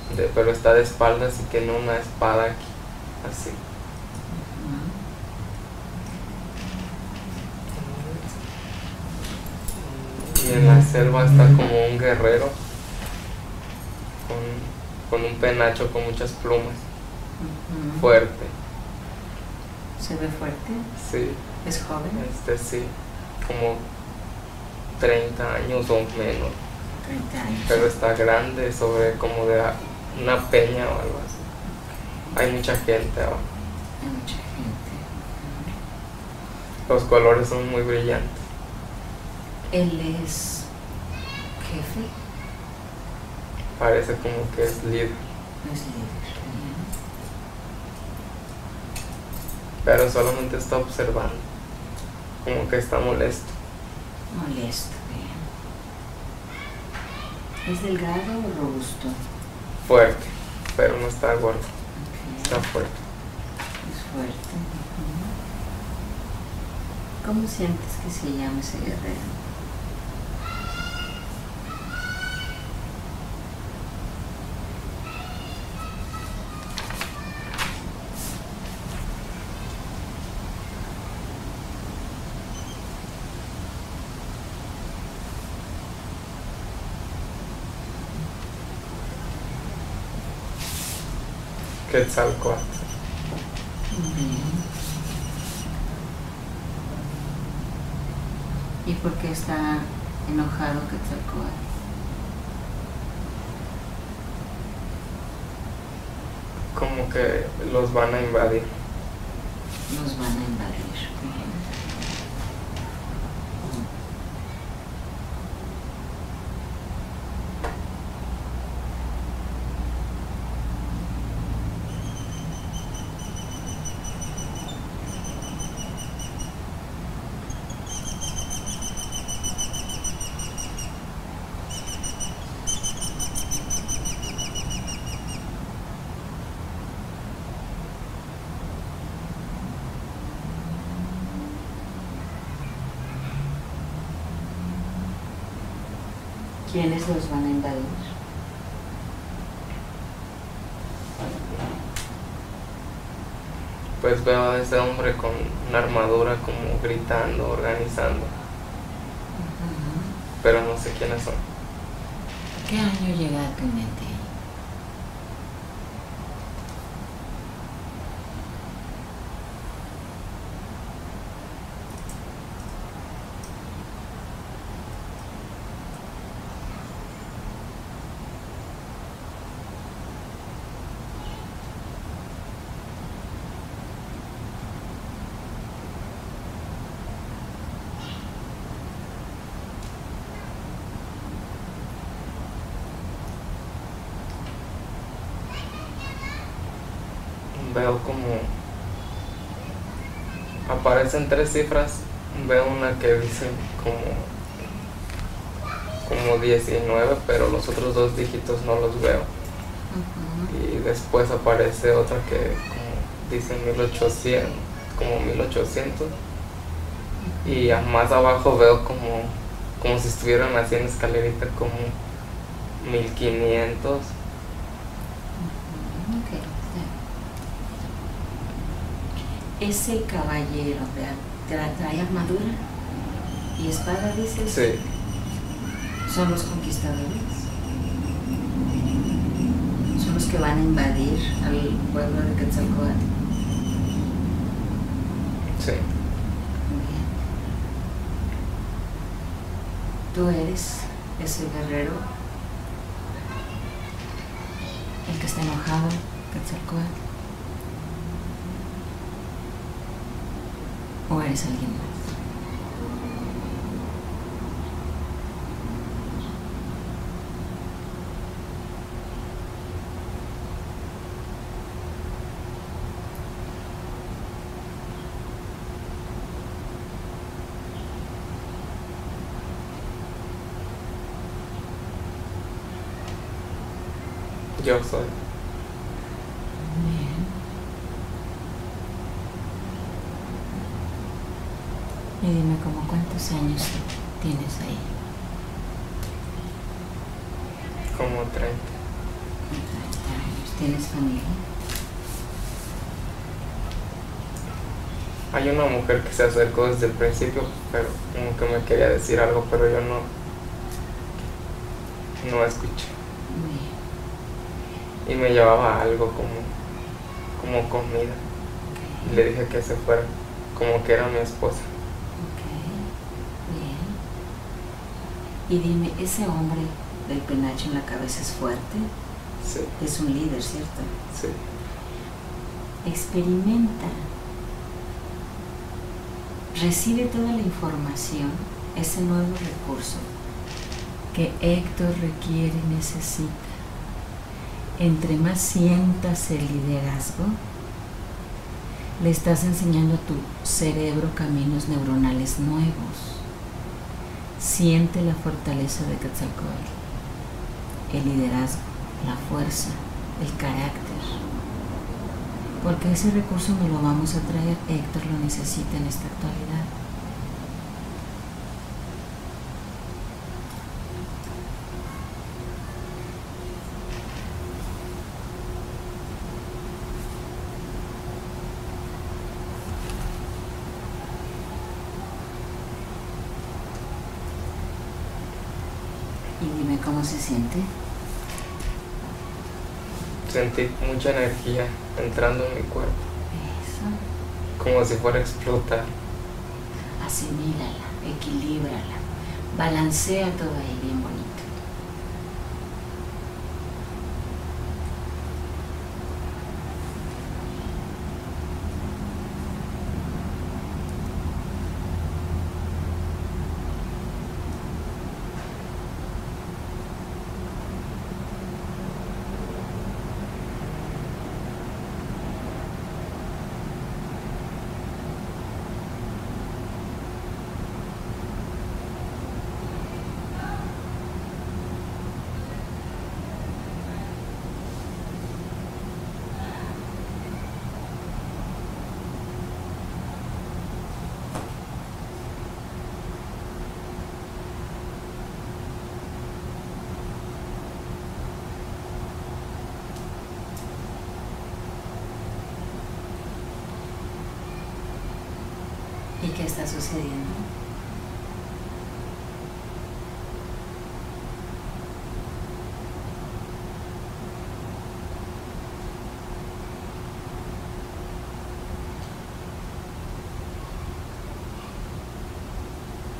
Uh-huh. de, pero está de espaldas y tiene una espada aquí, así. Y en la selva está como un guerrero con, con un penacho con muchas plumas, uh-huh. fuerte. Se ve fuerte. Sí. ¿Es joven? Este sí, como treinta años o menos. treinta años. Pero está grande, sobre como de una peña o algo así. Hay mucha gente abajo. Hay mucha gente. Los colores son muy brillantes. Él es jefe. Parece como que es líder. Es líder. Pero solamente está observando, como que está molesto. Molesto, bien. ¿Es delgado o robusto? Fuerte, pero no está gordo. Okay. Está fuerte. Es fuerte. Uh-huh. ¿Cómo sientes que se llama ese guerrero? Quetzalcoatl. Uh-huh. ¿Y por qué está enojado Quetzalcoatl? Como que los van a invadir. Los van a invadir. ¿Quiénes los van a invadir? Pues veo a ese hombre con una armadura como gritando, organizando. Uh-huh. Pero no sé quiénes son. ¿Qué año llega a tu mente? Veo como aparecen tres cifras, veo una que dice como, como diecinueve, pero los otros dos dígitos no los veo. Uh-huh. Y después aparece otra que como dice mil ochocientos, como mil ochocientos, y más abajo veo como, como si estuvieran así en escalerita como mil quinientos. Ese caballero trae armadura y espada, dices. Sí. Son los conquistadores. Son los que van a invadir al pueblo de Quetzalcóatl. Sí. Tú eres ese guerrero, el que está enojado, Quetzalcóatl. ¿O eres alguien más? Yo soy. Y dime, ¿cómo cuántos años tienes ahí? Como treinta. treinta años. ¿Tienes familia? Hay una mujer que se acercó desde el principio, pero como que me quería decir algo, pero yo no, no escuché. Bien. Y me llevaba algo como, como comida. Okay. y le dije que se fuera, como que era mi esposa. Ok, bien. Y dime, ese hombre del penacho en la cabeza es fuerte. Sí. Es un líder, ¿cierto? Sí. Experimenta. Recibe toda la información, ese nuevo recurso que Héctor requiere y necesita. Entre más sientas el liderazgo, le estás enseñando a tu cerebro caminos neuronales nuevos. Siente la fortaleza de Quetzalcóatl, el liderazgo, la fuerza, el carácter. Porque ese recurso no lo vamos a traer, Héctor lo necesita en esta actualidad. Y dime cómo se siente. Sentí mucha energía entrando en mi cuerpo. Eso. Como si fuera a explotar. Asimílala, equilíbrala, balancea todo ahí bien bonito. ¿Y qué está sucediendo?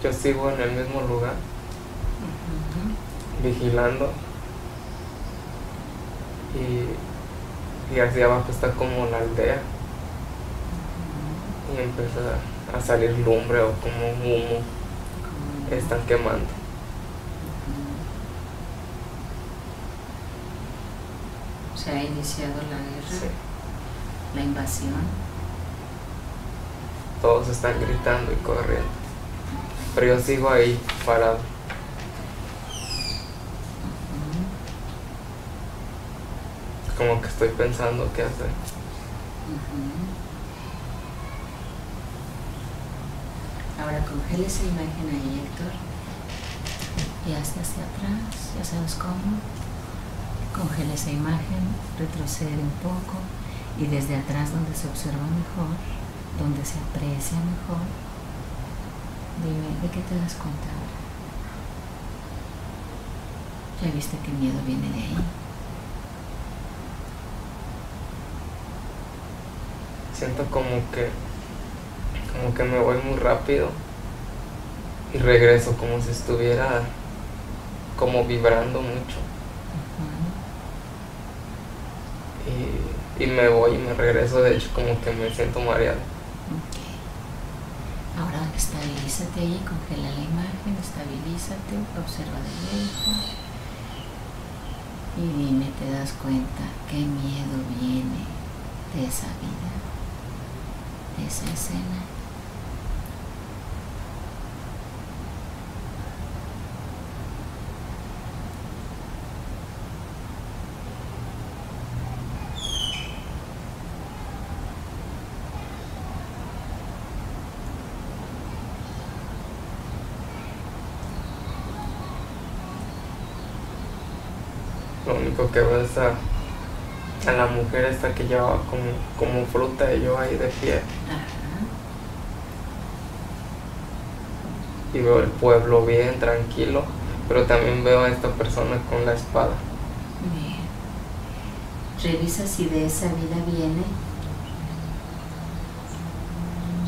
Yo sigo en el mismo lugar, uh-huh, vigilando, y, y hacia abajo está como la aldea, uh-huh, y empieza a... a salir lumbre o como humo, están quemando. ¿Se ha iniciado la guerra? Sí. ¿La invasión? Todos están gritando y corriendo, pero yo sigo ahí, parado. Uh-huh. Como que estoy pensando qué hacer. Uh-huh. Ahora congela esa imagen ahí, Héctor, y hazte hacia atrás, ya sabes cómo. Congela esa imagen, retrocede un poco, y desde atrás donde se observa mejor, donde se aprecia mejor, dime, ¿de qué te das cuenta ahora? ¿Ya viste que el miedo viene de ahí? Siento como que como que me voy muy rápido y regreso como si estuviera como vibrando mucho. Uh-huh. y, y me voy y me regreso, de hecho como que me siento mareado. Okay. Ahora estabilízate ahí, congela la imagen, estabilízate, observa de lejos y dime, ¿te das cuenta qué miedo viene de esa vida, de esa escena? Lo único que veo es a, a la mujer esta que llevaba como, como fruta y yo ahí de pie. Ajá. Y veo el pueblo bien, tranquilo, pero también veo a esta persona con la espada. Bien. Revisa si de esa vida viene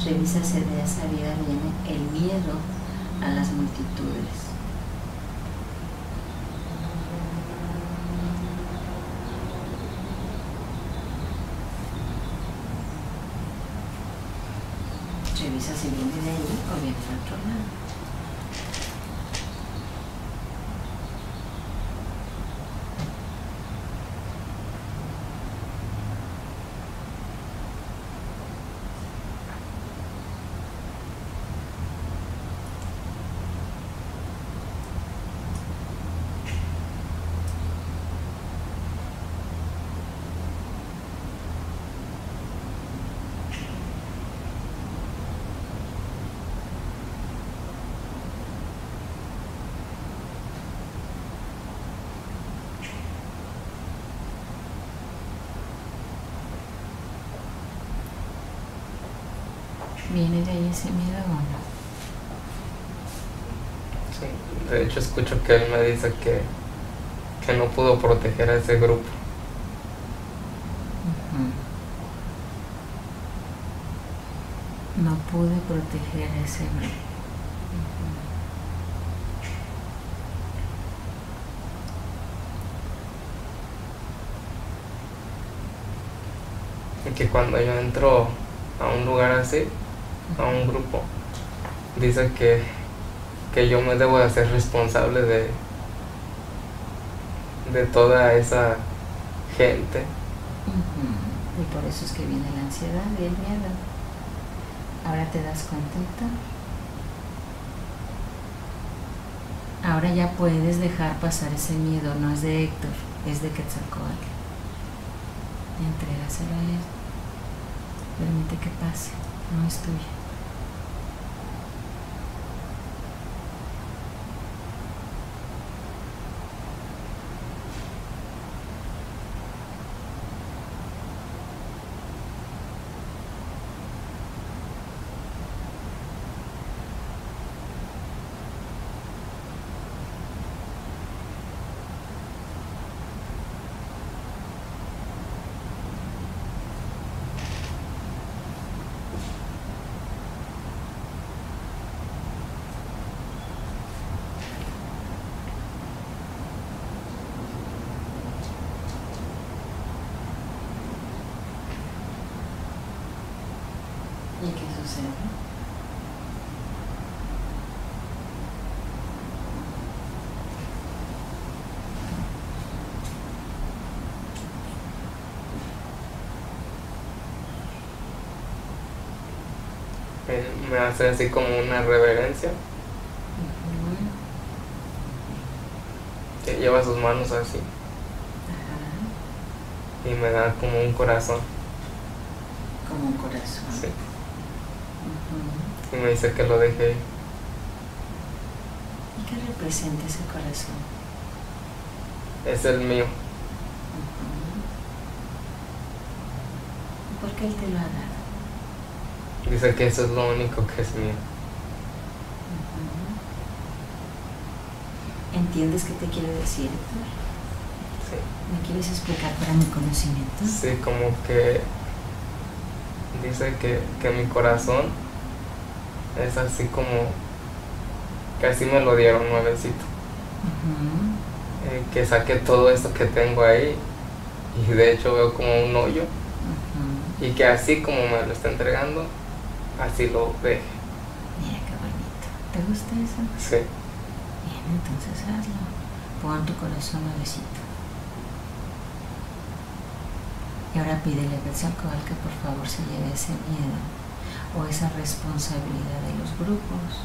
revisa si de esa vida viene el miedo a las multitudes. Revisa si viene de ahí o viene de otro lado. ¿Viene de ahí ese miedo o no? Sí, de hecho escucho que él me dice que, que no pudo proteger a ese grupo. Uh-huh. No pude proteger a ese grupo. Uh-huh. Y que cuando yo entro a un lugar así, a un grupo, dice que, que yo me debo de hacer responsable de de toda esa gente. Uh-huh. Y por eso es que viene la ansiedad y el miedo. Ahora te das cuenta. Ahora ya puedes dejar pasar ese miedo. No es de Héctor, es de Quetzalcóatl. Entrégaselo a él. Permite que pase, no es tuyo. Él me hace así como una reverencia. Uh-huh. Que lleva sus manos así. Uh-huh. Y me da como un corazón. Como un corazón. Sí. Uh-huh. Y me dice que lo deje ahí. ¿Y qué representa ese corazón? Es el mío. Uh-huh. ¿Por qué él te lo ha dado? Dice que eso es lo único que es mío. Uh-huh. ¿Entiendes qué te quiero decir, Héctor? Sí. ¿Me quieres explicar para mi conocimiento? Sí, como que dice que, que mi corazón es así como que así me lo dieron nuevecito. Uh-huh. eh, que saqué todo esto que tengo ahí y de hecho veo como un hoyo. Uh-huh. Y que así como me lo está entregando, así lo ve. Mira qué bonito. ¿Te gusta eso? Sí. Bien, entonces hazlo. Pon tu corazón nuevecito. Y ahora pídele a Quetzalcóatl que por favor se lleve ese miedo o esa responsabilidad de los grupos.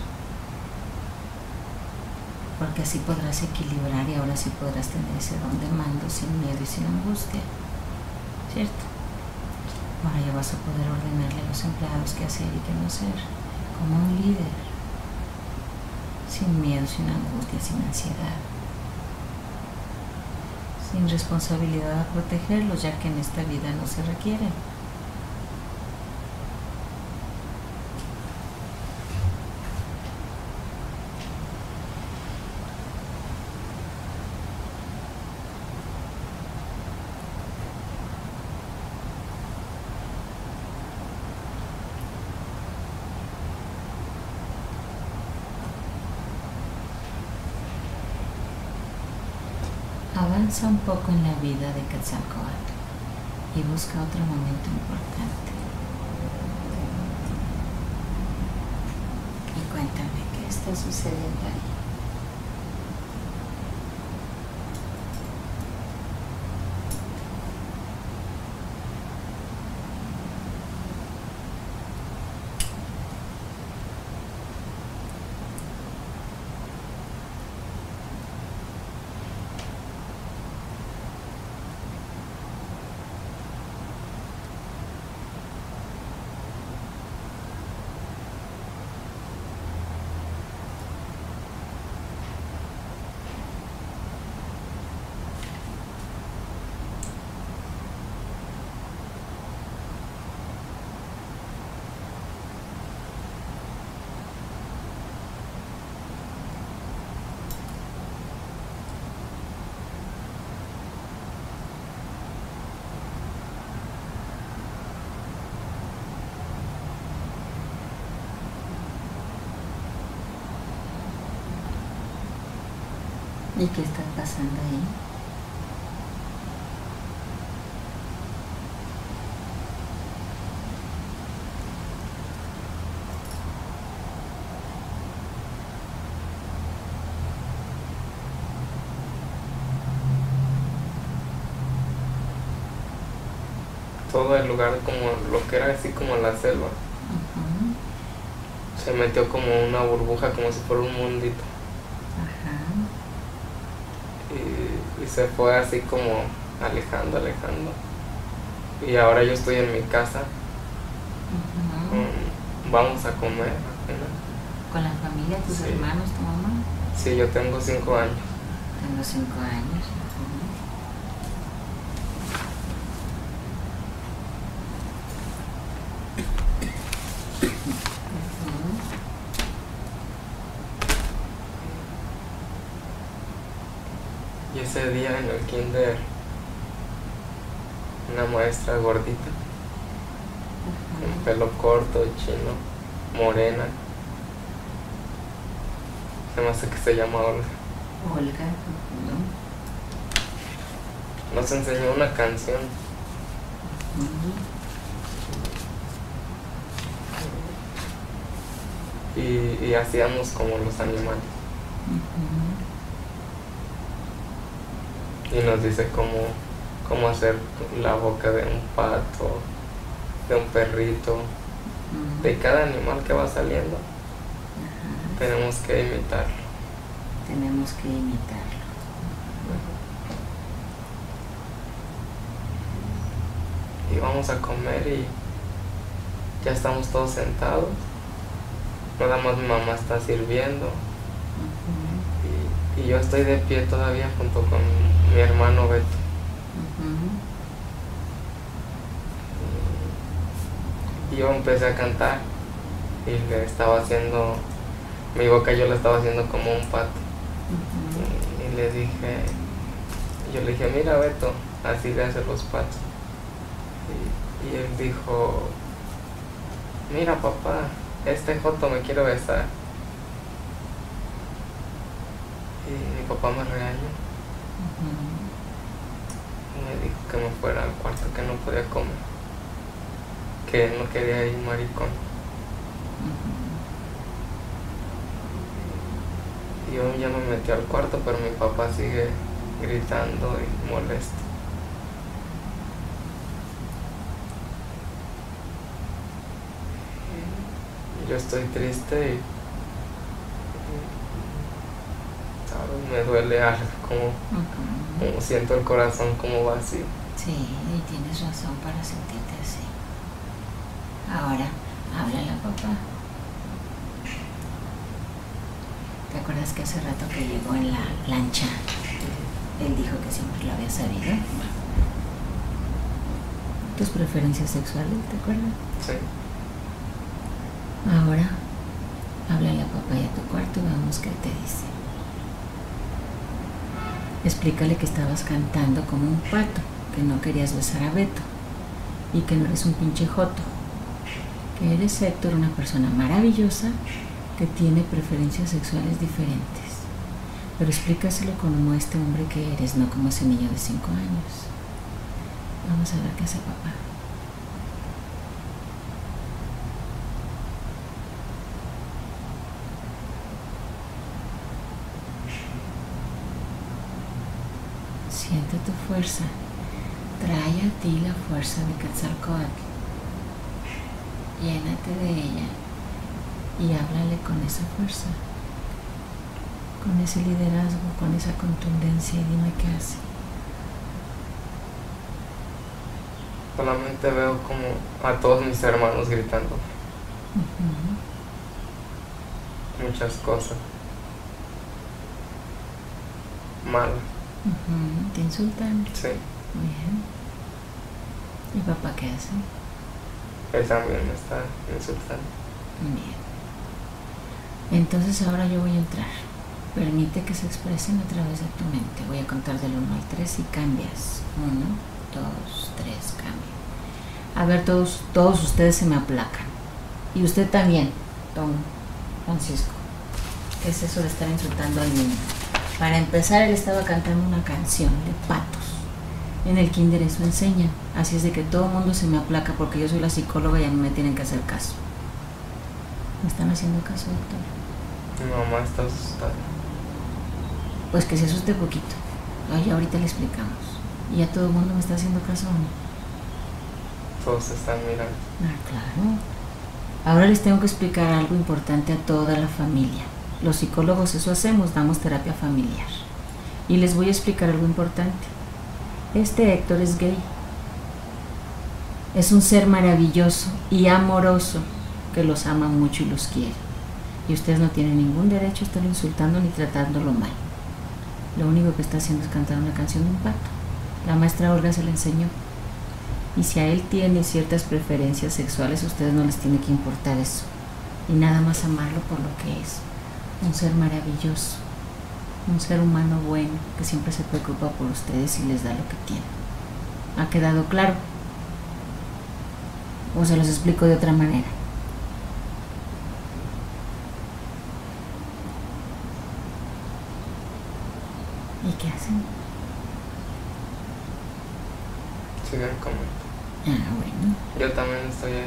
Porque así podrás equilibrar y ahora sí podrás tener ese don de mando sin miedo y sin angustia. ¿Cierto? Ahora ya vas a poder ordenarle a los empleados qué hacer y qué no hacer, como un líder, sin miedo, sin angustia, sin ansiedad, sin responsabilidad a protegerlos, ya que en esta vida no se requiere. avanza un poco en la vida de Quetzalcoatl y busca otro momento importante. Y cuéntame, ¿qué está sucediendo ahí? ¿Y qué está pasando ahí? Todo el lugar, como lo que era así como la selva, uh-huh. Se metió como una burbuja, como si fuera un mundito. Y se fue así como alejando, alejando. Y ahora yo estoy en mi casa. Uh-huh. um, vamos a comer apenas. ¿Con la familia, tus sí. hermanos, tu mamá? Sí, yo tengo cinco años. Tengo cinco años. Ese día en el kinder, una maestra gordita, con pelo corto, chino, morena, se me hace que se llama Olga. Olga, ¿no? Nos enseñó una canción. Uh-huh. y, y hacíamos como los animales. Uh-huh. Y nos dice cómo, cómo hacer la boca de un pato, de un perrito, uh-huh. de cada animal que va saliendo. Uh-huh. Tenemos que imitarlo. Tenemos que imitarlo. Uh-huh. Y vamos a comer y ya estamos todos sentados. Nada más mi mamá está sirviendo. Uh-huh. y, y yo estoy de pie todavía junto con mi mi hermano Beto. Uh-huh. Y yo empecé a cantar y le estaba haciendo, mi boca yo la estaba haciendo como un pato. Uh-huh. y, y le dije, yo le dije, mira Beto, así le hacen los patos. Y, y él dijo, mira papá, este joto me quiere besar. Y mi papá me regañó. Me dijo que me fuera al cuarto, que no podía comer, que no quería ir maricón. Uh-huh. Yo ya me metí al cuarto, pero mi papá sigue gritando y molesto. Yo estoy triste y me duele algo, como, uh-huh. como siento el corazón como vacío. Sí, y tienes razón para sentirte así. Ahora, háblale a papá. ¿Te acuerdas que hace rato que llegó en la lancha? Él dijo que siempre lo había sabido. ¿Tus preferencias sexuales, te acuerdas? Sí. Ahora, háblale a papá y a tu cuarto y vamos qué te dice. Explícale que estabas cantando como un pato, que no querías besar a Beto y que no eres un pinche joto, que eres Héctor, una persona maravillosa que tiene preferencias sexuales diferentes Pero explícaselo como este hombre que eres, no como ese niño de cinco años. Vamos a ver qué hace papá. Siente tu fuerza. Trae a ti la fuerza de Quetzalcoatl. Llénate de ella y háblale con esa fuerza, con ese liderazgo, con esa contundencia, y dime qué hace. Solamente veo como a todos mis hermanos gritando. Uh-huh. Muchas cosas malas. Uh-huh. ¿Te insultan? Sí. Muy bien. ¿Y papá qué hace? Él también me está insultando. Bien. Entonces ahora yo voy a entrar. Permite que se expresen a través de tu mente. Voy a contar del uno al tres y cambias. uno, dos, tres, cambia. A ver, todos, todos ustedes se me aplacan. Y usted también, don Francisco. ¿Qué es eso de estar insultando al niño? Para empezar, él estaba cantando una canción de patos. En el kinder eso enseña. Así es de que todo el mundo se me aplaca porque yo soy la psicóloga y a mí me tienen que hacer caso. ¿Me están haciendo caso, doctor? Mi mamá está asustada. Pues que se asuste poquito. Ay, ahorita le explicamos. ¿Y a todo el mundo me está haciendo caso o no? Todos están mirando. Ah, claro. Ahora les tengo que explicar algo importante a toda la familia. Los psicólogos eso hacemos, damos terapia familiar. Y les voy a explicar algo importante. Este Héctor es gay. Es un ser maravilloso y amoroso que los ama mucho y los quiere. Y ustedes no tienen ningún derecho a estar insultando ni tratándolo mal. Lo único que está haciendo es cantar una canción de un pato. La maestra Olga se la enseñó. Y si a él tiene ciertas preferencias sexuales, a ustedes no les tiene que importar eso. Y nada más amarlo por lo que es. Un ser maravilloso. Un ser humano bueno que siempre se preocupa por ustedes y les da lo que tiene. ¿Ha quedado claro? ¿O se los explico de otra manera? ¿Y qué hacen? Siguen comiendo. Ah, bueno. Yo también estoy ahí.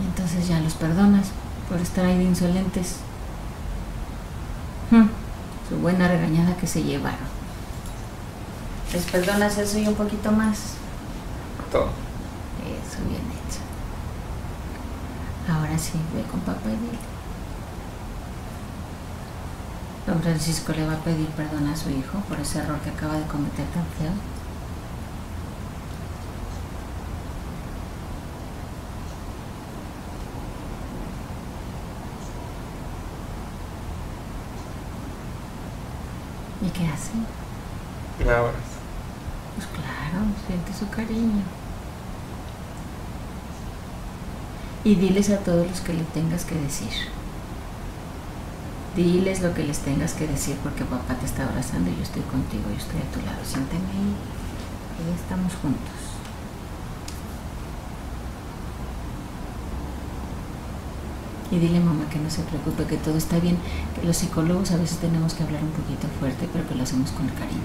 Y entonces ya los perdonas por estar ahí de insolentes. Hmm. Su buena regañada que se llevaron. ¿Les perdonas eso y un poquito más? Todo. Eso, bien hecho. Ahora sí, ve con papá y dile. Don Francisco le va a pedir perdón a su hijo por ese error que acaba de cometer tan feo. ¿Y qué hace? Me abraza. Pues claro, siente su cariño. Y diles a todos los que le tengas que decir. Diles lo que les tengas que decir, porque papá te está abrazando y yo estoy contigo, yo estoy a tu lado. Siéntame ahí, ahí estamos juntos. Y dile, mamá, que no se preocupe, que todo está bien, que los psicólogos a veces tenemos que hablar un poquito fuerte, pero que lo hacemos con cariño.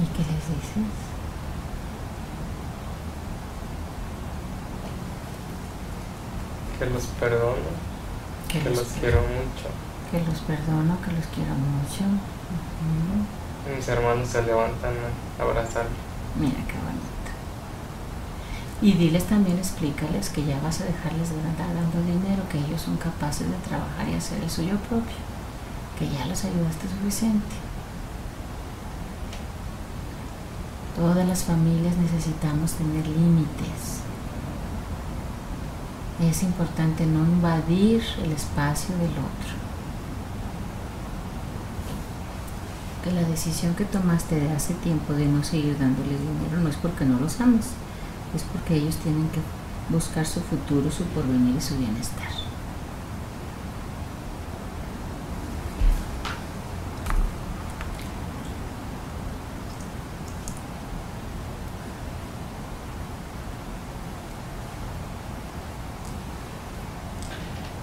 ¿Y qué les dices? Que los perdono, que, que los, los quiero mucho. Que los perdono, que los quiero mucho. Uh-huh. Mis hermanos se levantan a abrazarme. Mira qué bonito. Y diles también, explícales que ya vas a dejarles de andar dando dinero, que ellos son capaces de trabajar y hacer el suyo propio, que ya los ayudaste suficiente. Todas las familias necesitamos tener límites. Es importante no invadir el espacio del otro. que la decisión que tomaste de hace tiempo de no seguir dándoles dinero no es porque no los ames, es porque ellos tienen que buscar su futuro, su porvenir y su bienestar.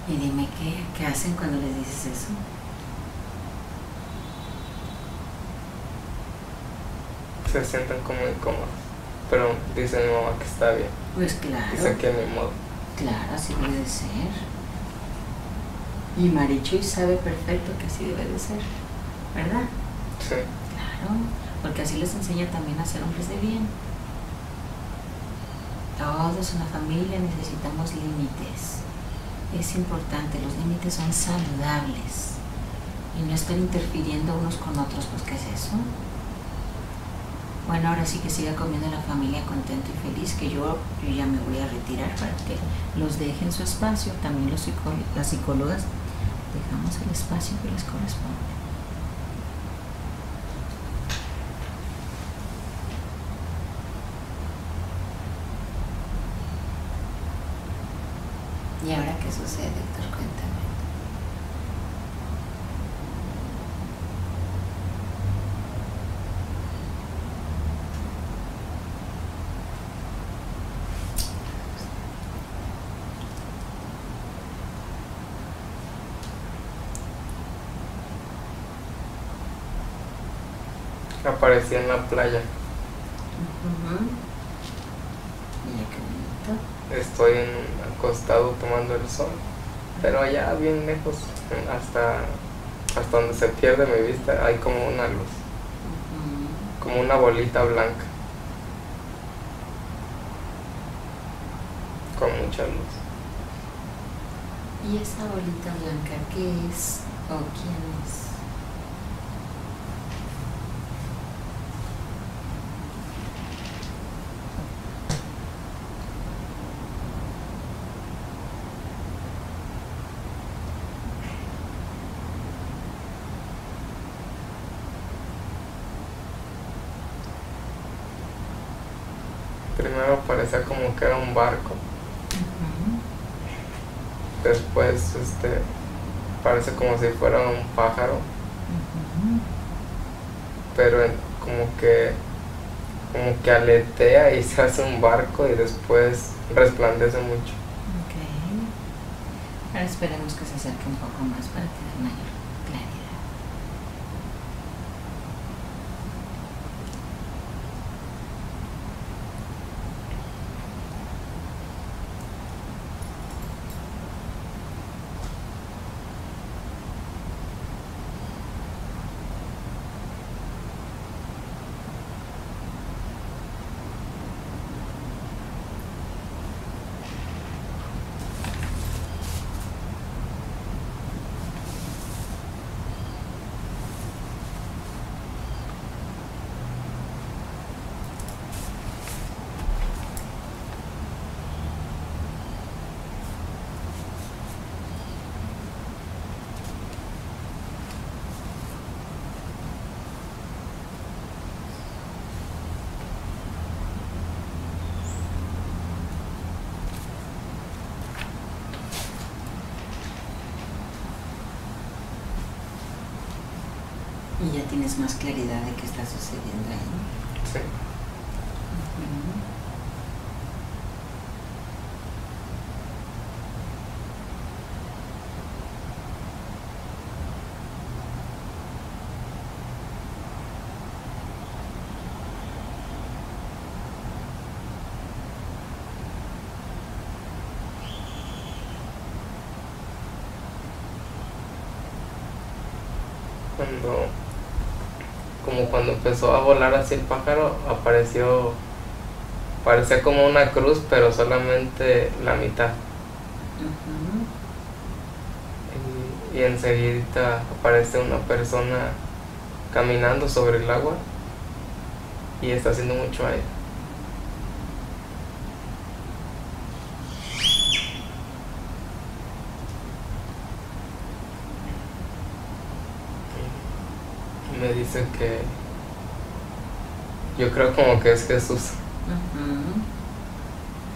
Y dime qué, qué hacen cuando les dices eso. Se sienten como incómodos, pero dice mi mamá que está bien. Pues claro. Dice que ni modo. Claro, así debe de ser. Y Marichuy sabe perfecto que así debe de ser, ¿verdad? Sí. Claro, porque así les enseña también a ser hombres de bien. Todos en la familia necesitamos límites. Es importante, los límites son saludables. Y no estar interfiriendo unos con otros, pues ¿qué es eso? Bueno, ahora sí que siga comiendo la familia contento y feliz, que yo, yo ya me voy a retirar para que los dejen su espacio. También los las psicólogas dejamos el espacio que les corresponde. ¿Y ahora qué sucede, Héctor? Cuéntame. Aparecía en la playa. Uh-huh. Mira qué bonito. Estoy en, acostado tomando el sol, pero allá bien lejos, hasta, hasta donde se pierde mi vista, hay como una luz, uh-huh, como una bolita blanca, con mucha luz. ¿Y esa bolita blanca qué es o quién es? Primero parecía como que era un barco, uh-huh, después este, parece como si fuera un pájaro, uh-huh, pero como que, como que aletea y se hace un barco y después resplandece mucho. Ok, ahora esperemos que se acerque un poco más para tener mayor claridad. Y ya tienes más claridad de qué está sucediendo ahí, ¿no? Sí. Cuando como cuando empezó a volar así el pájaro, apareció, parecía como una cruz, pero solamente la mitad. Uh-huh. y, y enseguida aparece una persona caminando sobre el agua y está haciendo mucho aire. me dicen que yo creo como que es Jesús. Uh-huh.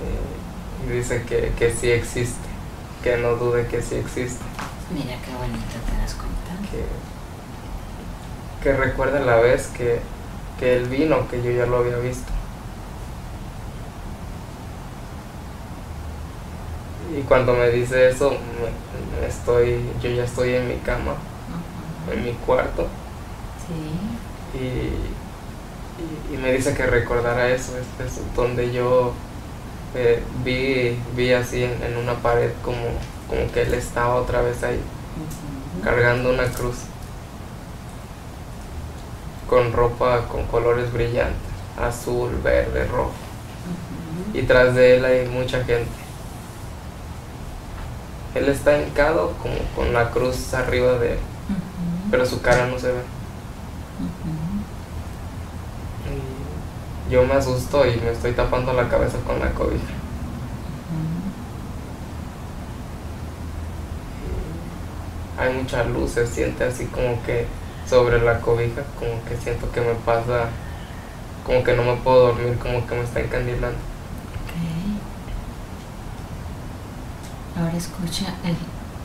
eh, dicen que, que sí existe, que no duden que sí existe. Mira qué bonito, te das cuenta. Que, que recuerden la vez que, que él vino, que yo ya lo había visto. Y cuando me dice eso, me, me estoy, yo ya estoy en mi cama, uh-huh. en mi cuarto. Sí. Y, y, y me dice que recordara eso, es, es donde yo eh, vi, vi así en, en una pared como, como que él estaba otra vez ahí, uh-huh. cargando una cruz, con ropa con colores brillantes, azul, verde, rojo. Uh-huh. Y tras de él hay mucha gente. Él está hincado como con la cruz arriba de él, uh-huh. pero su cara no se ve. Uh-huh. Y yo me asusto y me estoy tapando la cabeza con la cobija. Uh-huh. Hay mucha luz, se siente así como que sobre la cobija, como que siento que me pasa, como que no me puedo dormir, como que me está encandilando. Ahora escucha el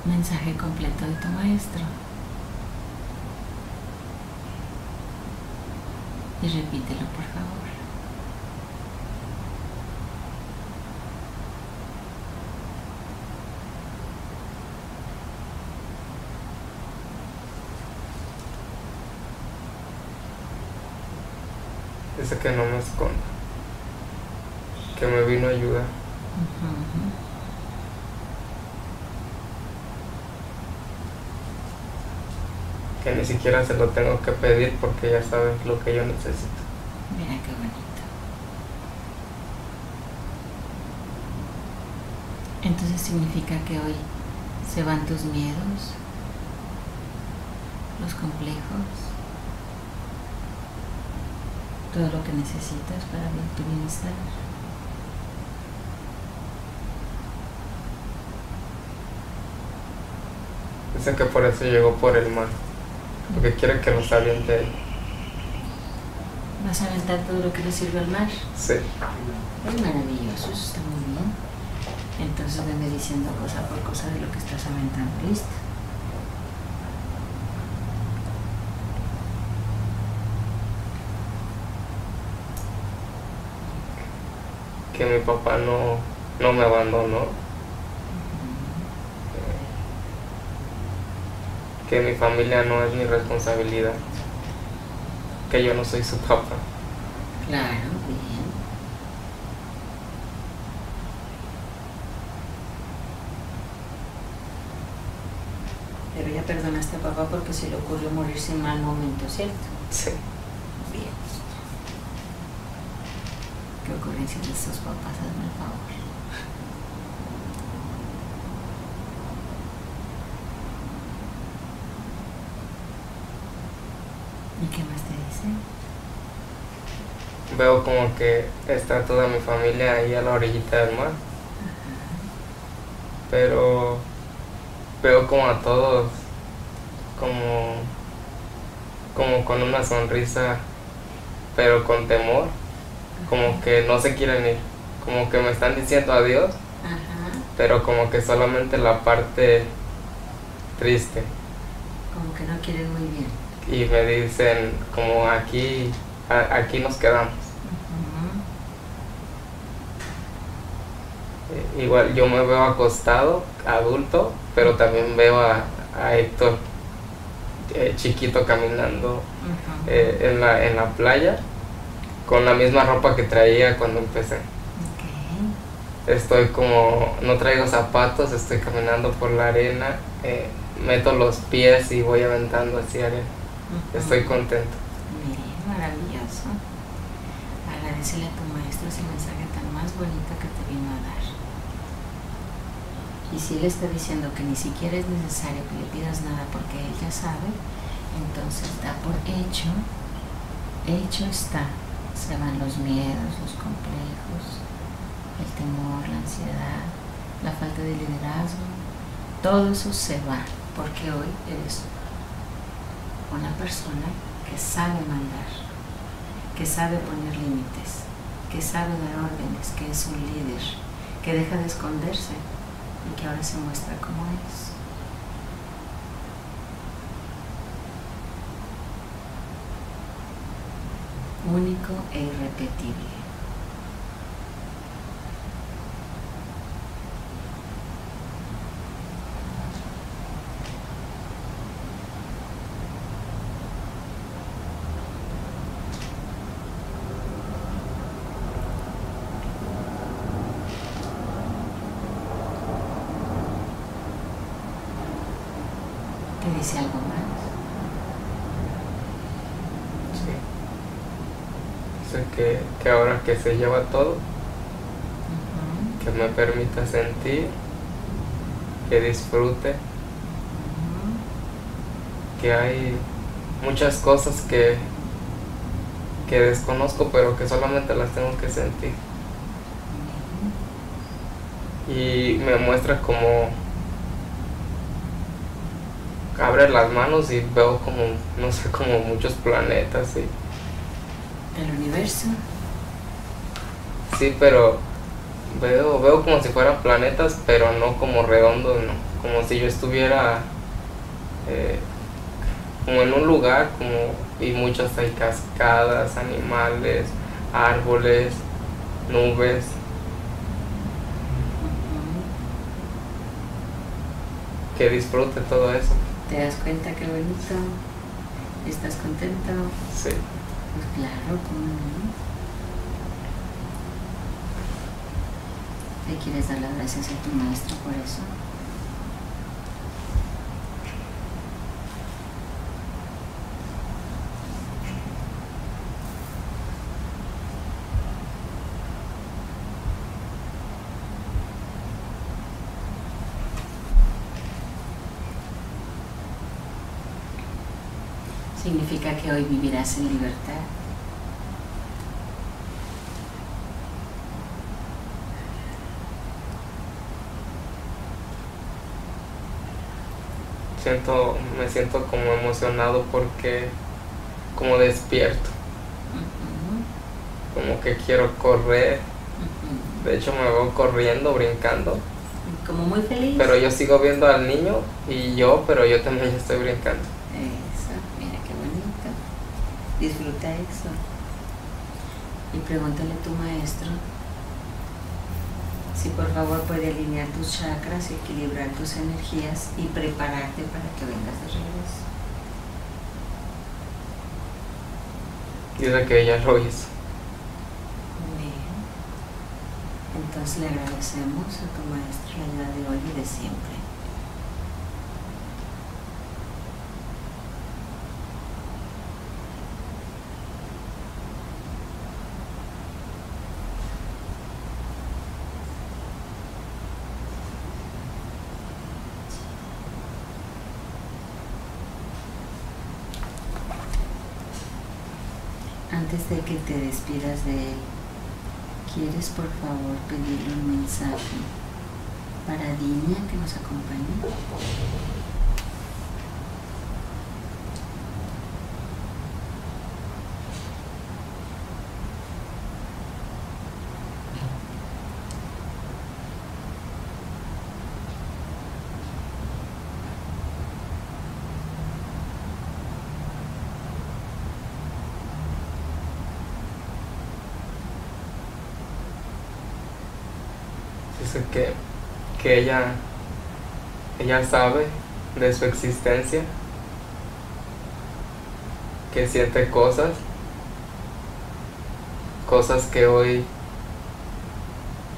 mensaje completo de tu maestro y repítelo, por favor. Dice que no me esconda, que me vino a ayudar. Uh-huh. Que ni siquiera se lo tengo que pedir porque ya sabes lo que yo necesito. Mira qué bonito. Entonces significa que hoy se van tus miedos, los complejos, todo lo que necesitas para tu bienestar. Dicen que por eso llegó por el mar. Porque quiere que nos aviente. ¿Vas a aventar todo lo que le sirve al mar? Sí. Es maravilloso, eso está muy bien. Entonces venme diciendo cosa por cosa de lo que estás aventando, ¿listo? Que mi papá no, no me abandonó. Que mi familia no es mi responsabilidad, que yo no soy su papá. Claro, bien. Pero ya perdonaste a papá porque se le ocurrió morirse en mal momento, ¿cierto? Sí. Bien. ¿Qué ocurrencia de estos papás? Hazme el favor. ¿Y qué más te dice? Veo como que está toda mi familia ahí a la orillita del mar. Ajá. Pero veo como a todos como, como con una sonrisa, pero con temor. Ajá. Como que no se quieren ir, como que me están diciendo adiós. Ajá. Pero como que solamente la parte triste, como que no quieren muy bien. Y me dicen, como aquí, a, aquí nos quedamos. Uh-huh. Igual yo me veo acostado, adulto, pero también veo a, a Héctor eh, chiquito caminando. Uh-huh. eh, en, la, en la playa, con la misma ropa que traía cuando empecé. Okay. Estoy como, no traigo zapatos, estoy caminando por la arena, eh, meto los pies y voy aventando hacia arena. Uh-huh. Estoy contento. Bien, maravilloso. Agradecele a tu maestro ese mensaje tan más bonito que te vino a dar. Y si él está diciendo que ni siquiera es necesario que le pidas nada porque él ya sabe, entonces da por hecho, hecho está. Se van los miedos, los complejos, el temor, la ansiedad, la falta de liderazgo. Todo eso se va porque hoy eres una persona que sabe mandar, que sabe poner límites, que sabe dar órdenes, que es un líder, que deja de esconderse y que ahora se muestra como es. Único e irrepetible. ¿Te dice algo más? Sí. Sé que, que ahora que se lleva todo, uh-huh. que me permita sentir, que disfrute, uh-huh. que hay muchas cosas que, que desconozco, pero que solamente las tengo que sentir. Uh-huh. Y me muestra como abre las manos y veo como, no sé, como muchos planetas. Sí. ¿El universo? Sí, pero veo, veo como si fueran planetas, pero no como redondos, no. Como si yo estuviera eh, como en un lugar, como, y muchas hay cascadas, animales, árboles, nubes. Uh-huh. Que disfrute todo eso. ¿Te das cuenta qué bonito? ¿Estás contento? Sí. Pues claro, ¿cómo no? ¿Le quieres dar las gracias a tu maestro por eso? Significa que hoy vivirás en libertad. Siento, me siento como emocionado porque como despierto. Uh-huh. Como que quiero correr. Uh-huh. De hecho me veo corriendo, brincando. Como muy feliz. Pero yo sigo viendo al niño y yo, pero yo también estoy brincando. Disfruta eso y pregúntale a tu maestro si por favor puede alinear tus chakras, equilibrar tus energías y prepararte para que vengas de regreso. Dice que ella lo hizo. Bien. Entonces le agradecemos a tu maestro la ayuda de hoy y de siempre. Antes de que te despidas de él, ¿quieres por favor pedirle un mensaje para Dinia que nos acompañe? Que, que ella, ella sabe de su existencia, que siente cosas, cosas que hoy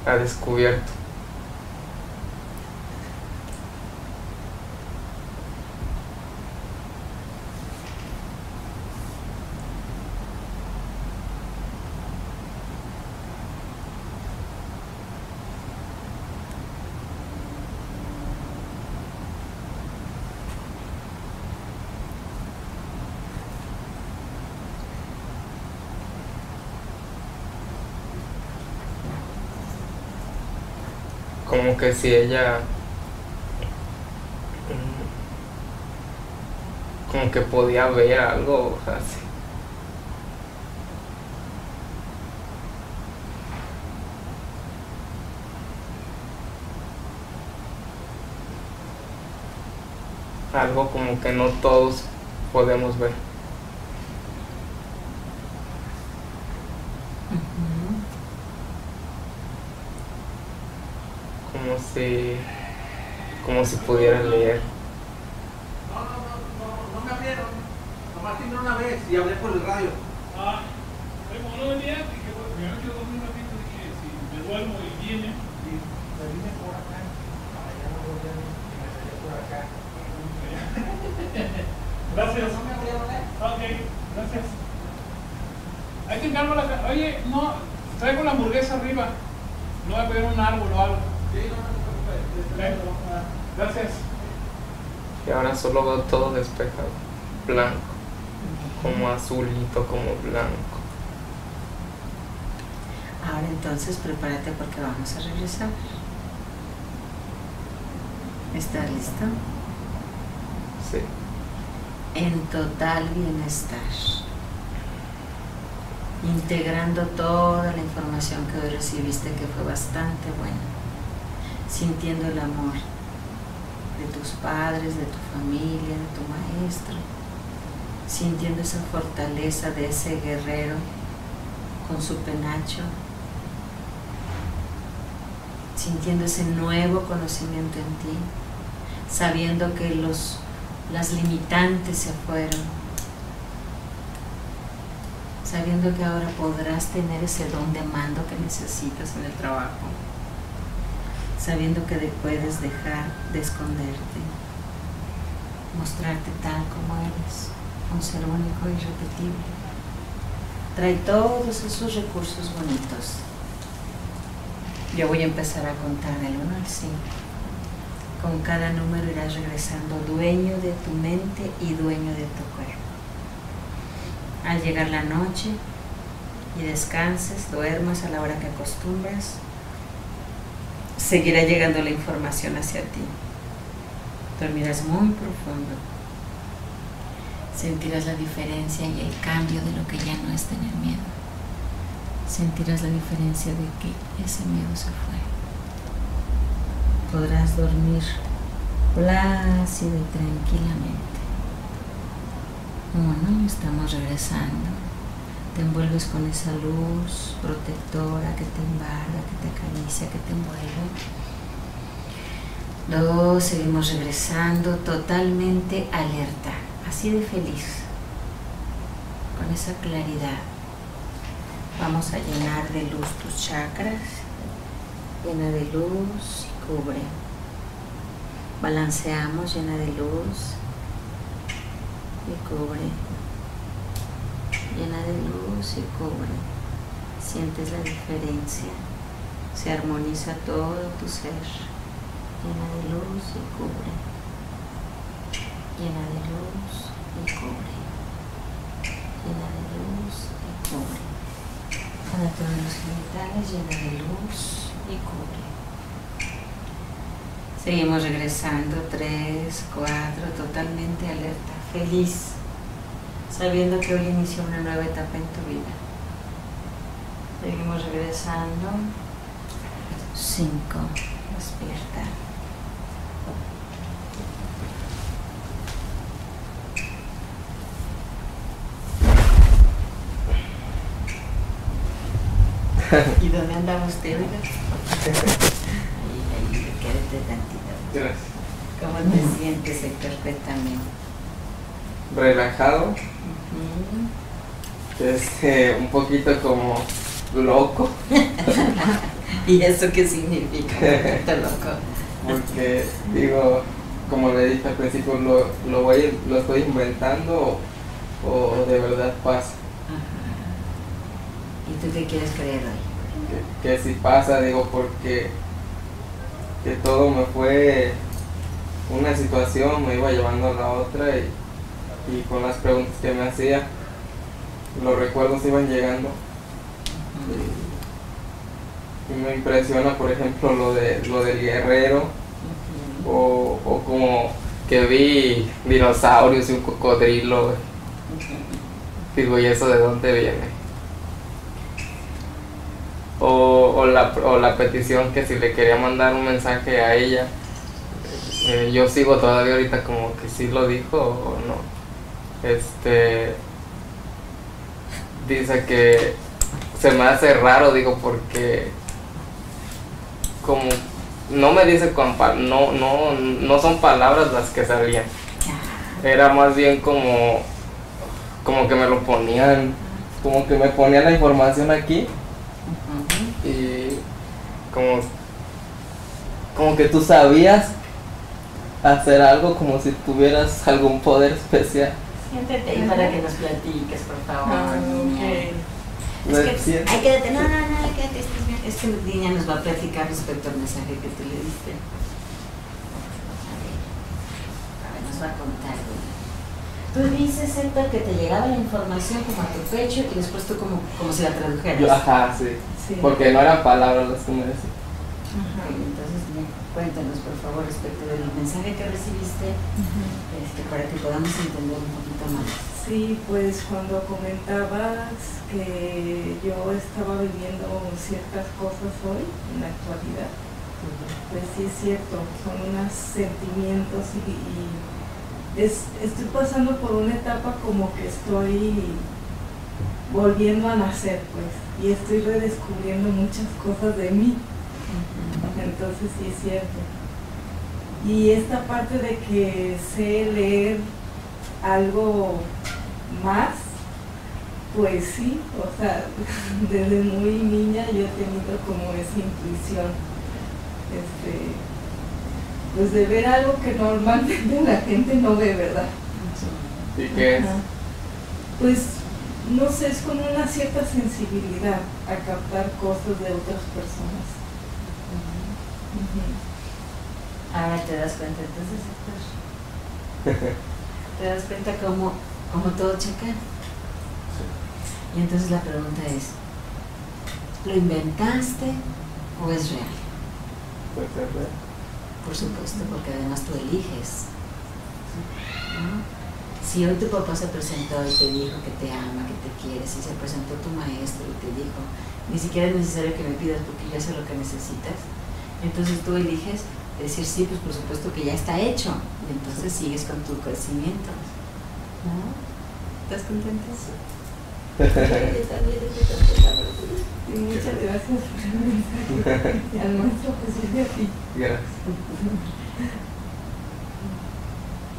ha descubierto. Como que si ella como que podía ver algo así. Algo como que no todos podemos ver. Como si, como si pudieran leer. No, no, no, no, no me abrieron. Nomás timbré una vez y hablé por el radio. Ah, pero como no venía, dije, bueno, primero yo dormí un ratito, dije, si me duermo y viene, y me vine por acá. Para allá no volví a mí, y me salí por acá. Gracias. No me abrieron, ¿eh? Ok, gracias. Ahí te encargo la cara. Oye, no, traigo la hamburguesa arriba. No voy a pedir un árbol o algo. Sí, no me preocupes. Gracias. Y ahora solo veo todo despejado, blanco, como azulito, como blanco. Ahora entonces prepárate porque vamos a regresar. ¿Estás listo? Sí. En total bienestar, integrando toda la información que hoy recibiste, que fue bastante buena, sintiendo el amor de tus padres, de tu familia, de tu maestro, sintiendo esa fortaleza de ese guerrero con su penacho, sintiendo ese nuevo conocimiento en ti, sabiendo que los, las limitantes se fueron, sabiendo que ahora podrás tener ese don de mando que necesitas en el trabajo, sabiendo que puedes dejar de esconderte, mostrarte tal como eres, un ser único e irrepetible. Trae todos esos recursos bonitos. Yo voy a empezar a contar del uno al cinco. Con cada número irás regresando dueño de tu mente y dueño de tu cuerpo. Al llegar la noche y descanses, duermas a la hora que acostumbras, seguirá llegando la información hacia ti. Dormirás muy profundo. Sentirás la diferencia y el cambio de lo que ya no es tener miedo. Sentirás la diferencia de que ese miedo se fue. Podrás dormir plácido y tranquilamente. Uno, estamos regresando. Te envuelves con esa luz protectora que te embarga, que te acaricia, que te envuelve. Dos, seguimos regresando totalmente alerta, así de feliz, con esa claridad. Vamos a llenar de luz tus chakras, llena de luz y cubre. Balanceamos, llena de luz. Y cubre, llena de luz y cubre. Sientes la diferencia, se armoniza todo tu ser, llena de luz y cubre, llena de luz y cubre, llena de luz y cubre. Para todos los genitales, llena de luz y cubre. Seguimos regresando, tres, cuatro, totalmente alerta, feliz, sabiendo que hoy inició una nueva etapa en tu vida. Seguimos regresando, cinco, despierta. ¿Y dónde andaba usted, oiga? Tantito. Gracias. ¿Cómo te sientes, Héctor? También. Relajado. Uh-huh. Este, un poquito como loco. ¿Y eso qué significa? Un poquito loco. Porque, digo, como le dije al principio, lo, lo, voy, lo estoy inventando o, o de verdad pasa. Uh-huh. ¿Y tú qué quieres creer hoy? Que, que si pasa, digo, porque... que todo me fue, una situación me iba llevando a la otra y, y con las preguntas que me hacía, los recuerdos iban llegando. Uh-huh. Y, y me impresiona, por ejemplo, lo de lo del guerrero. Uh-huh. o, o como que vi dinosaurios y un cocodrilo, güey. Okay. Digo, ¿y eso de dónde viene? O, o, la, o la petición que si le quería mandar un mensaje a ella, eh, yo sigo todavía ahorita como que sí lo dijo o no. Este... Dice que se me hace raro, digo, porque como no me dice con pa no, no, no son palabras las que salían. Era más bien como, como que me lo ponían, como que me ponían la información aquí. Uh-huh. Y como, como que tú sabías hacer algo, como si tuvieras algún poder especial. Siéntete y para que nos platiques, por favor. Oh, okay. Es que hay que detener, no, no, no, quédate, estás bien. Es que niña nos va a platicar respecto al mensaje que tú le diste. A ver, a ver, nos va a contar. Tú dices, Héctor, que te llegaba la información como a tu pecho y después tú como, como si la tradujeras. Yo, ajá, sí, sí. Porque no eran palabras las que me decían. Ajá. Okay, entonces, cuéntanos, por favor, respecto del mensaje que recibiste, uh-huh, este, para que podamos entender un poquito más. Sí, pues cuando comentabas que yo estaba viviendo ciertas cosas hoy, en la actualidad, uh-huh, pues sí es cierto, son unos sentimientos y, y es, estoy pasando por una etapa como que estoy volviendo a nacer, pues, y estoy redescubriendo muchas cosas de mí. Entonces sí es cierto. Y esta parte de que sé leer algo más, pues sí, o sea, desde muy niña yo he tenido como esa intuición, este, pues de ver algo que normalmente la gente no ve, ¿verdad? ¿Y qué es? Pues no sé, es como una cierta sensibilidad a captar cosas de otras personas. Uh-huh. Ahora te das cuenta, entonces, Héctor. Te das cuenta cómo, cómo todo checa. Y entonces la pregunta es, ¿lo inventaste o es real? Puede ser real. Por supuesto, porque además tú eliges, ¿no? Si hoy tu papá se presentó y te dijo que te ama, que te quiere, si se presentó tu maestro y te dijo, ni siquiera es necesario que me pidas porque yo sé lo que necesitas, entonces tú eliges decir sí, pues por supuesto que ya está hecho, y entonces sigues con tu crecimiento, ¿no? ¿Estás contenta? Sí. Sí, muchas gracias. Y al maestro Jesús de aquí. Gracias.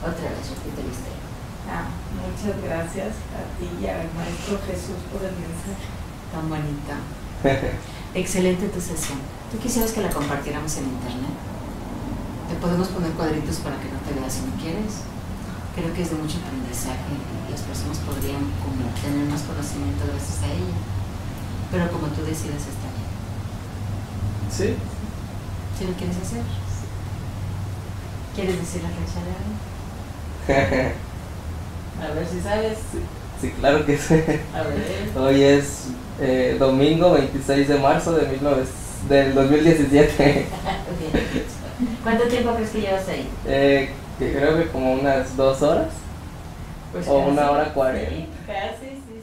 Otra vez, repite el misterio. Ah, muchas gracias a ti y al maestro Jesús por el mensaje tan bonito. Excelente tu sesión. ¿Tú quisieras que la compartiéramos en internet? Te podemos poner cuadritos para que no te veas si no quieres. Creo que es de mucho aprendizaje y las personas podrían como tener más conocimiento gracias a ella. Pero como tú decidas, está bien. ¿Sí? ¿Sí lo quieres hacer? ¿Quieres decir a Rachel algo? A ver si sabes. Sí, sí, claro que sí. A ver. Hoy es eh, domingo veintiséis de marzo de mil novecientos del dos mil diecisiete. ¿Cuánto tiempo crees que llevas ahí? Eh, creo que como unas dos horas, pues o una hora cuarenta. Sí, casi, sí.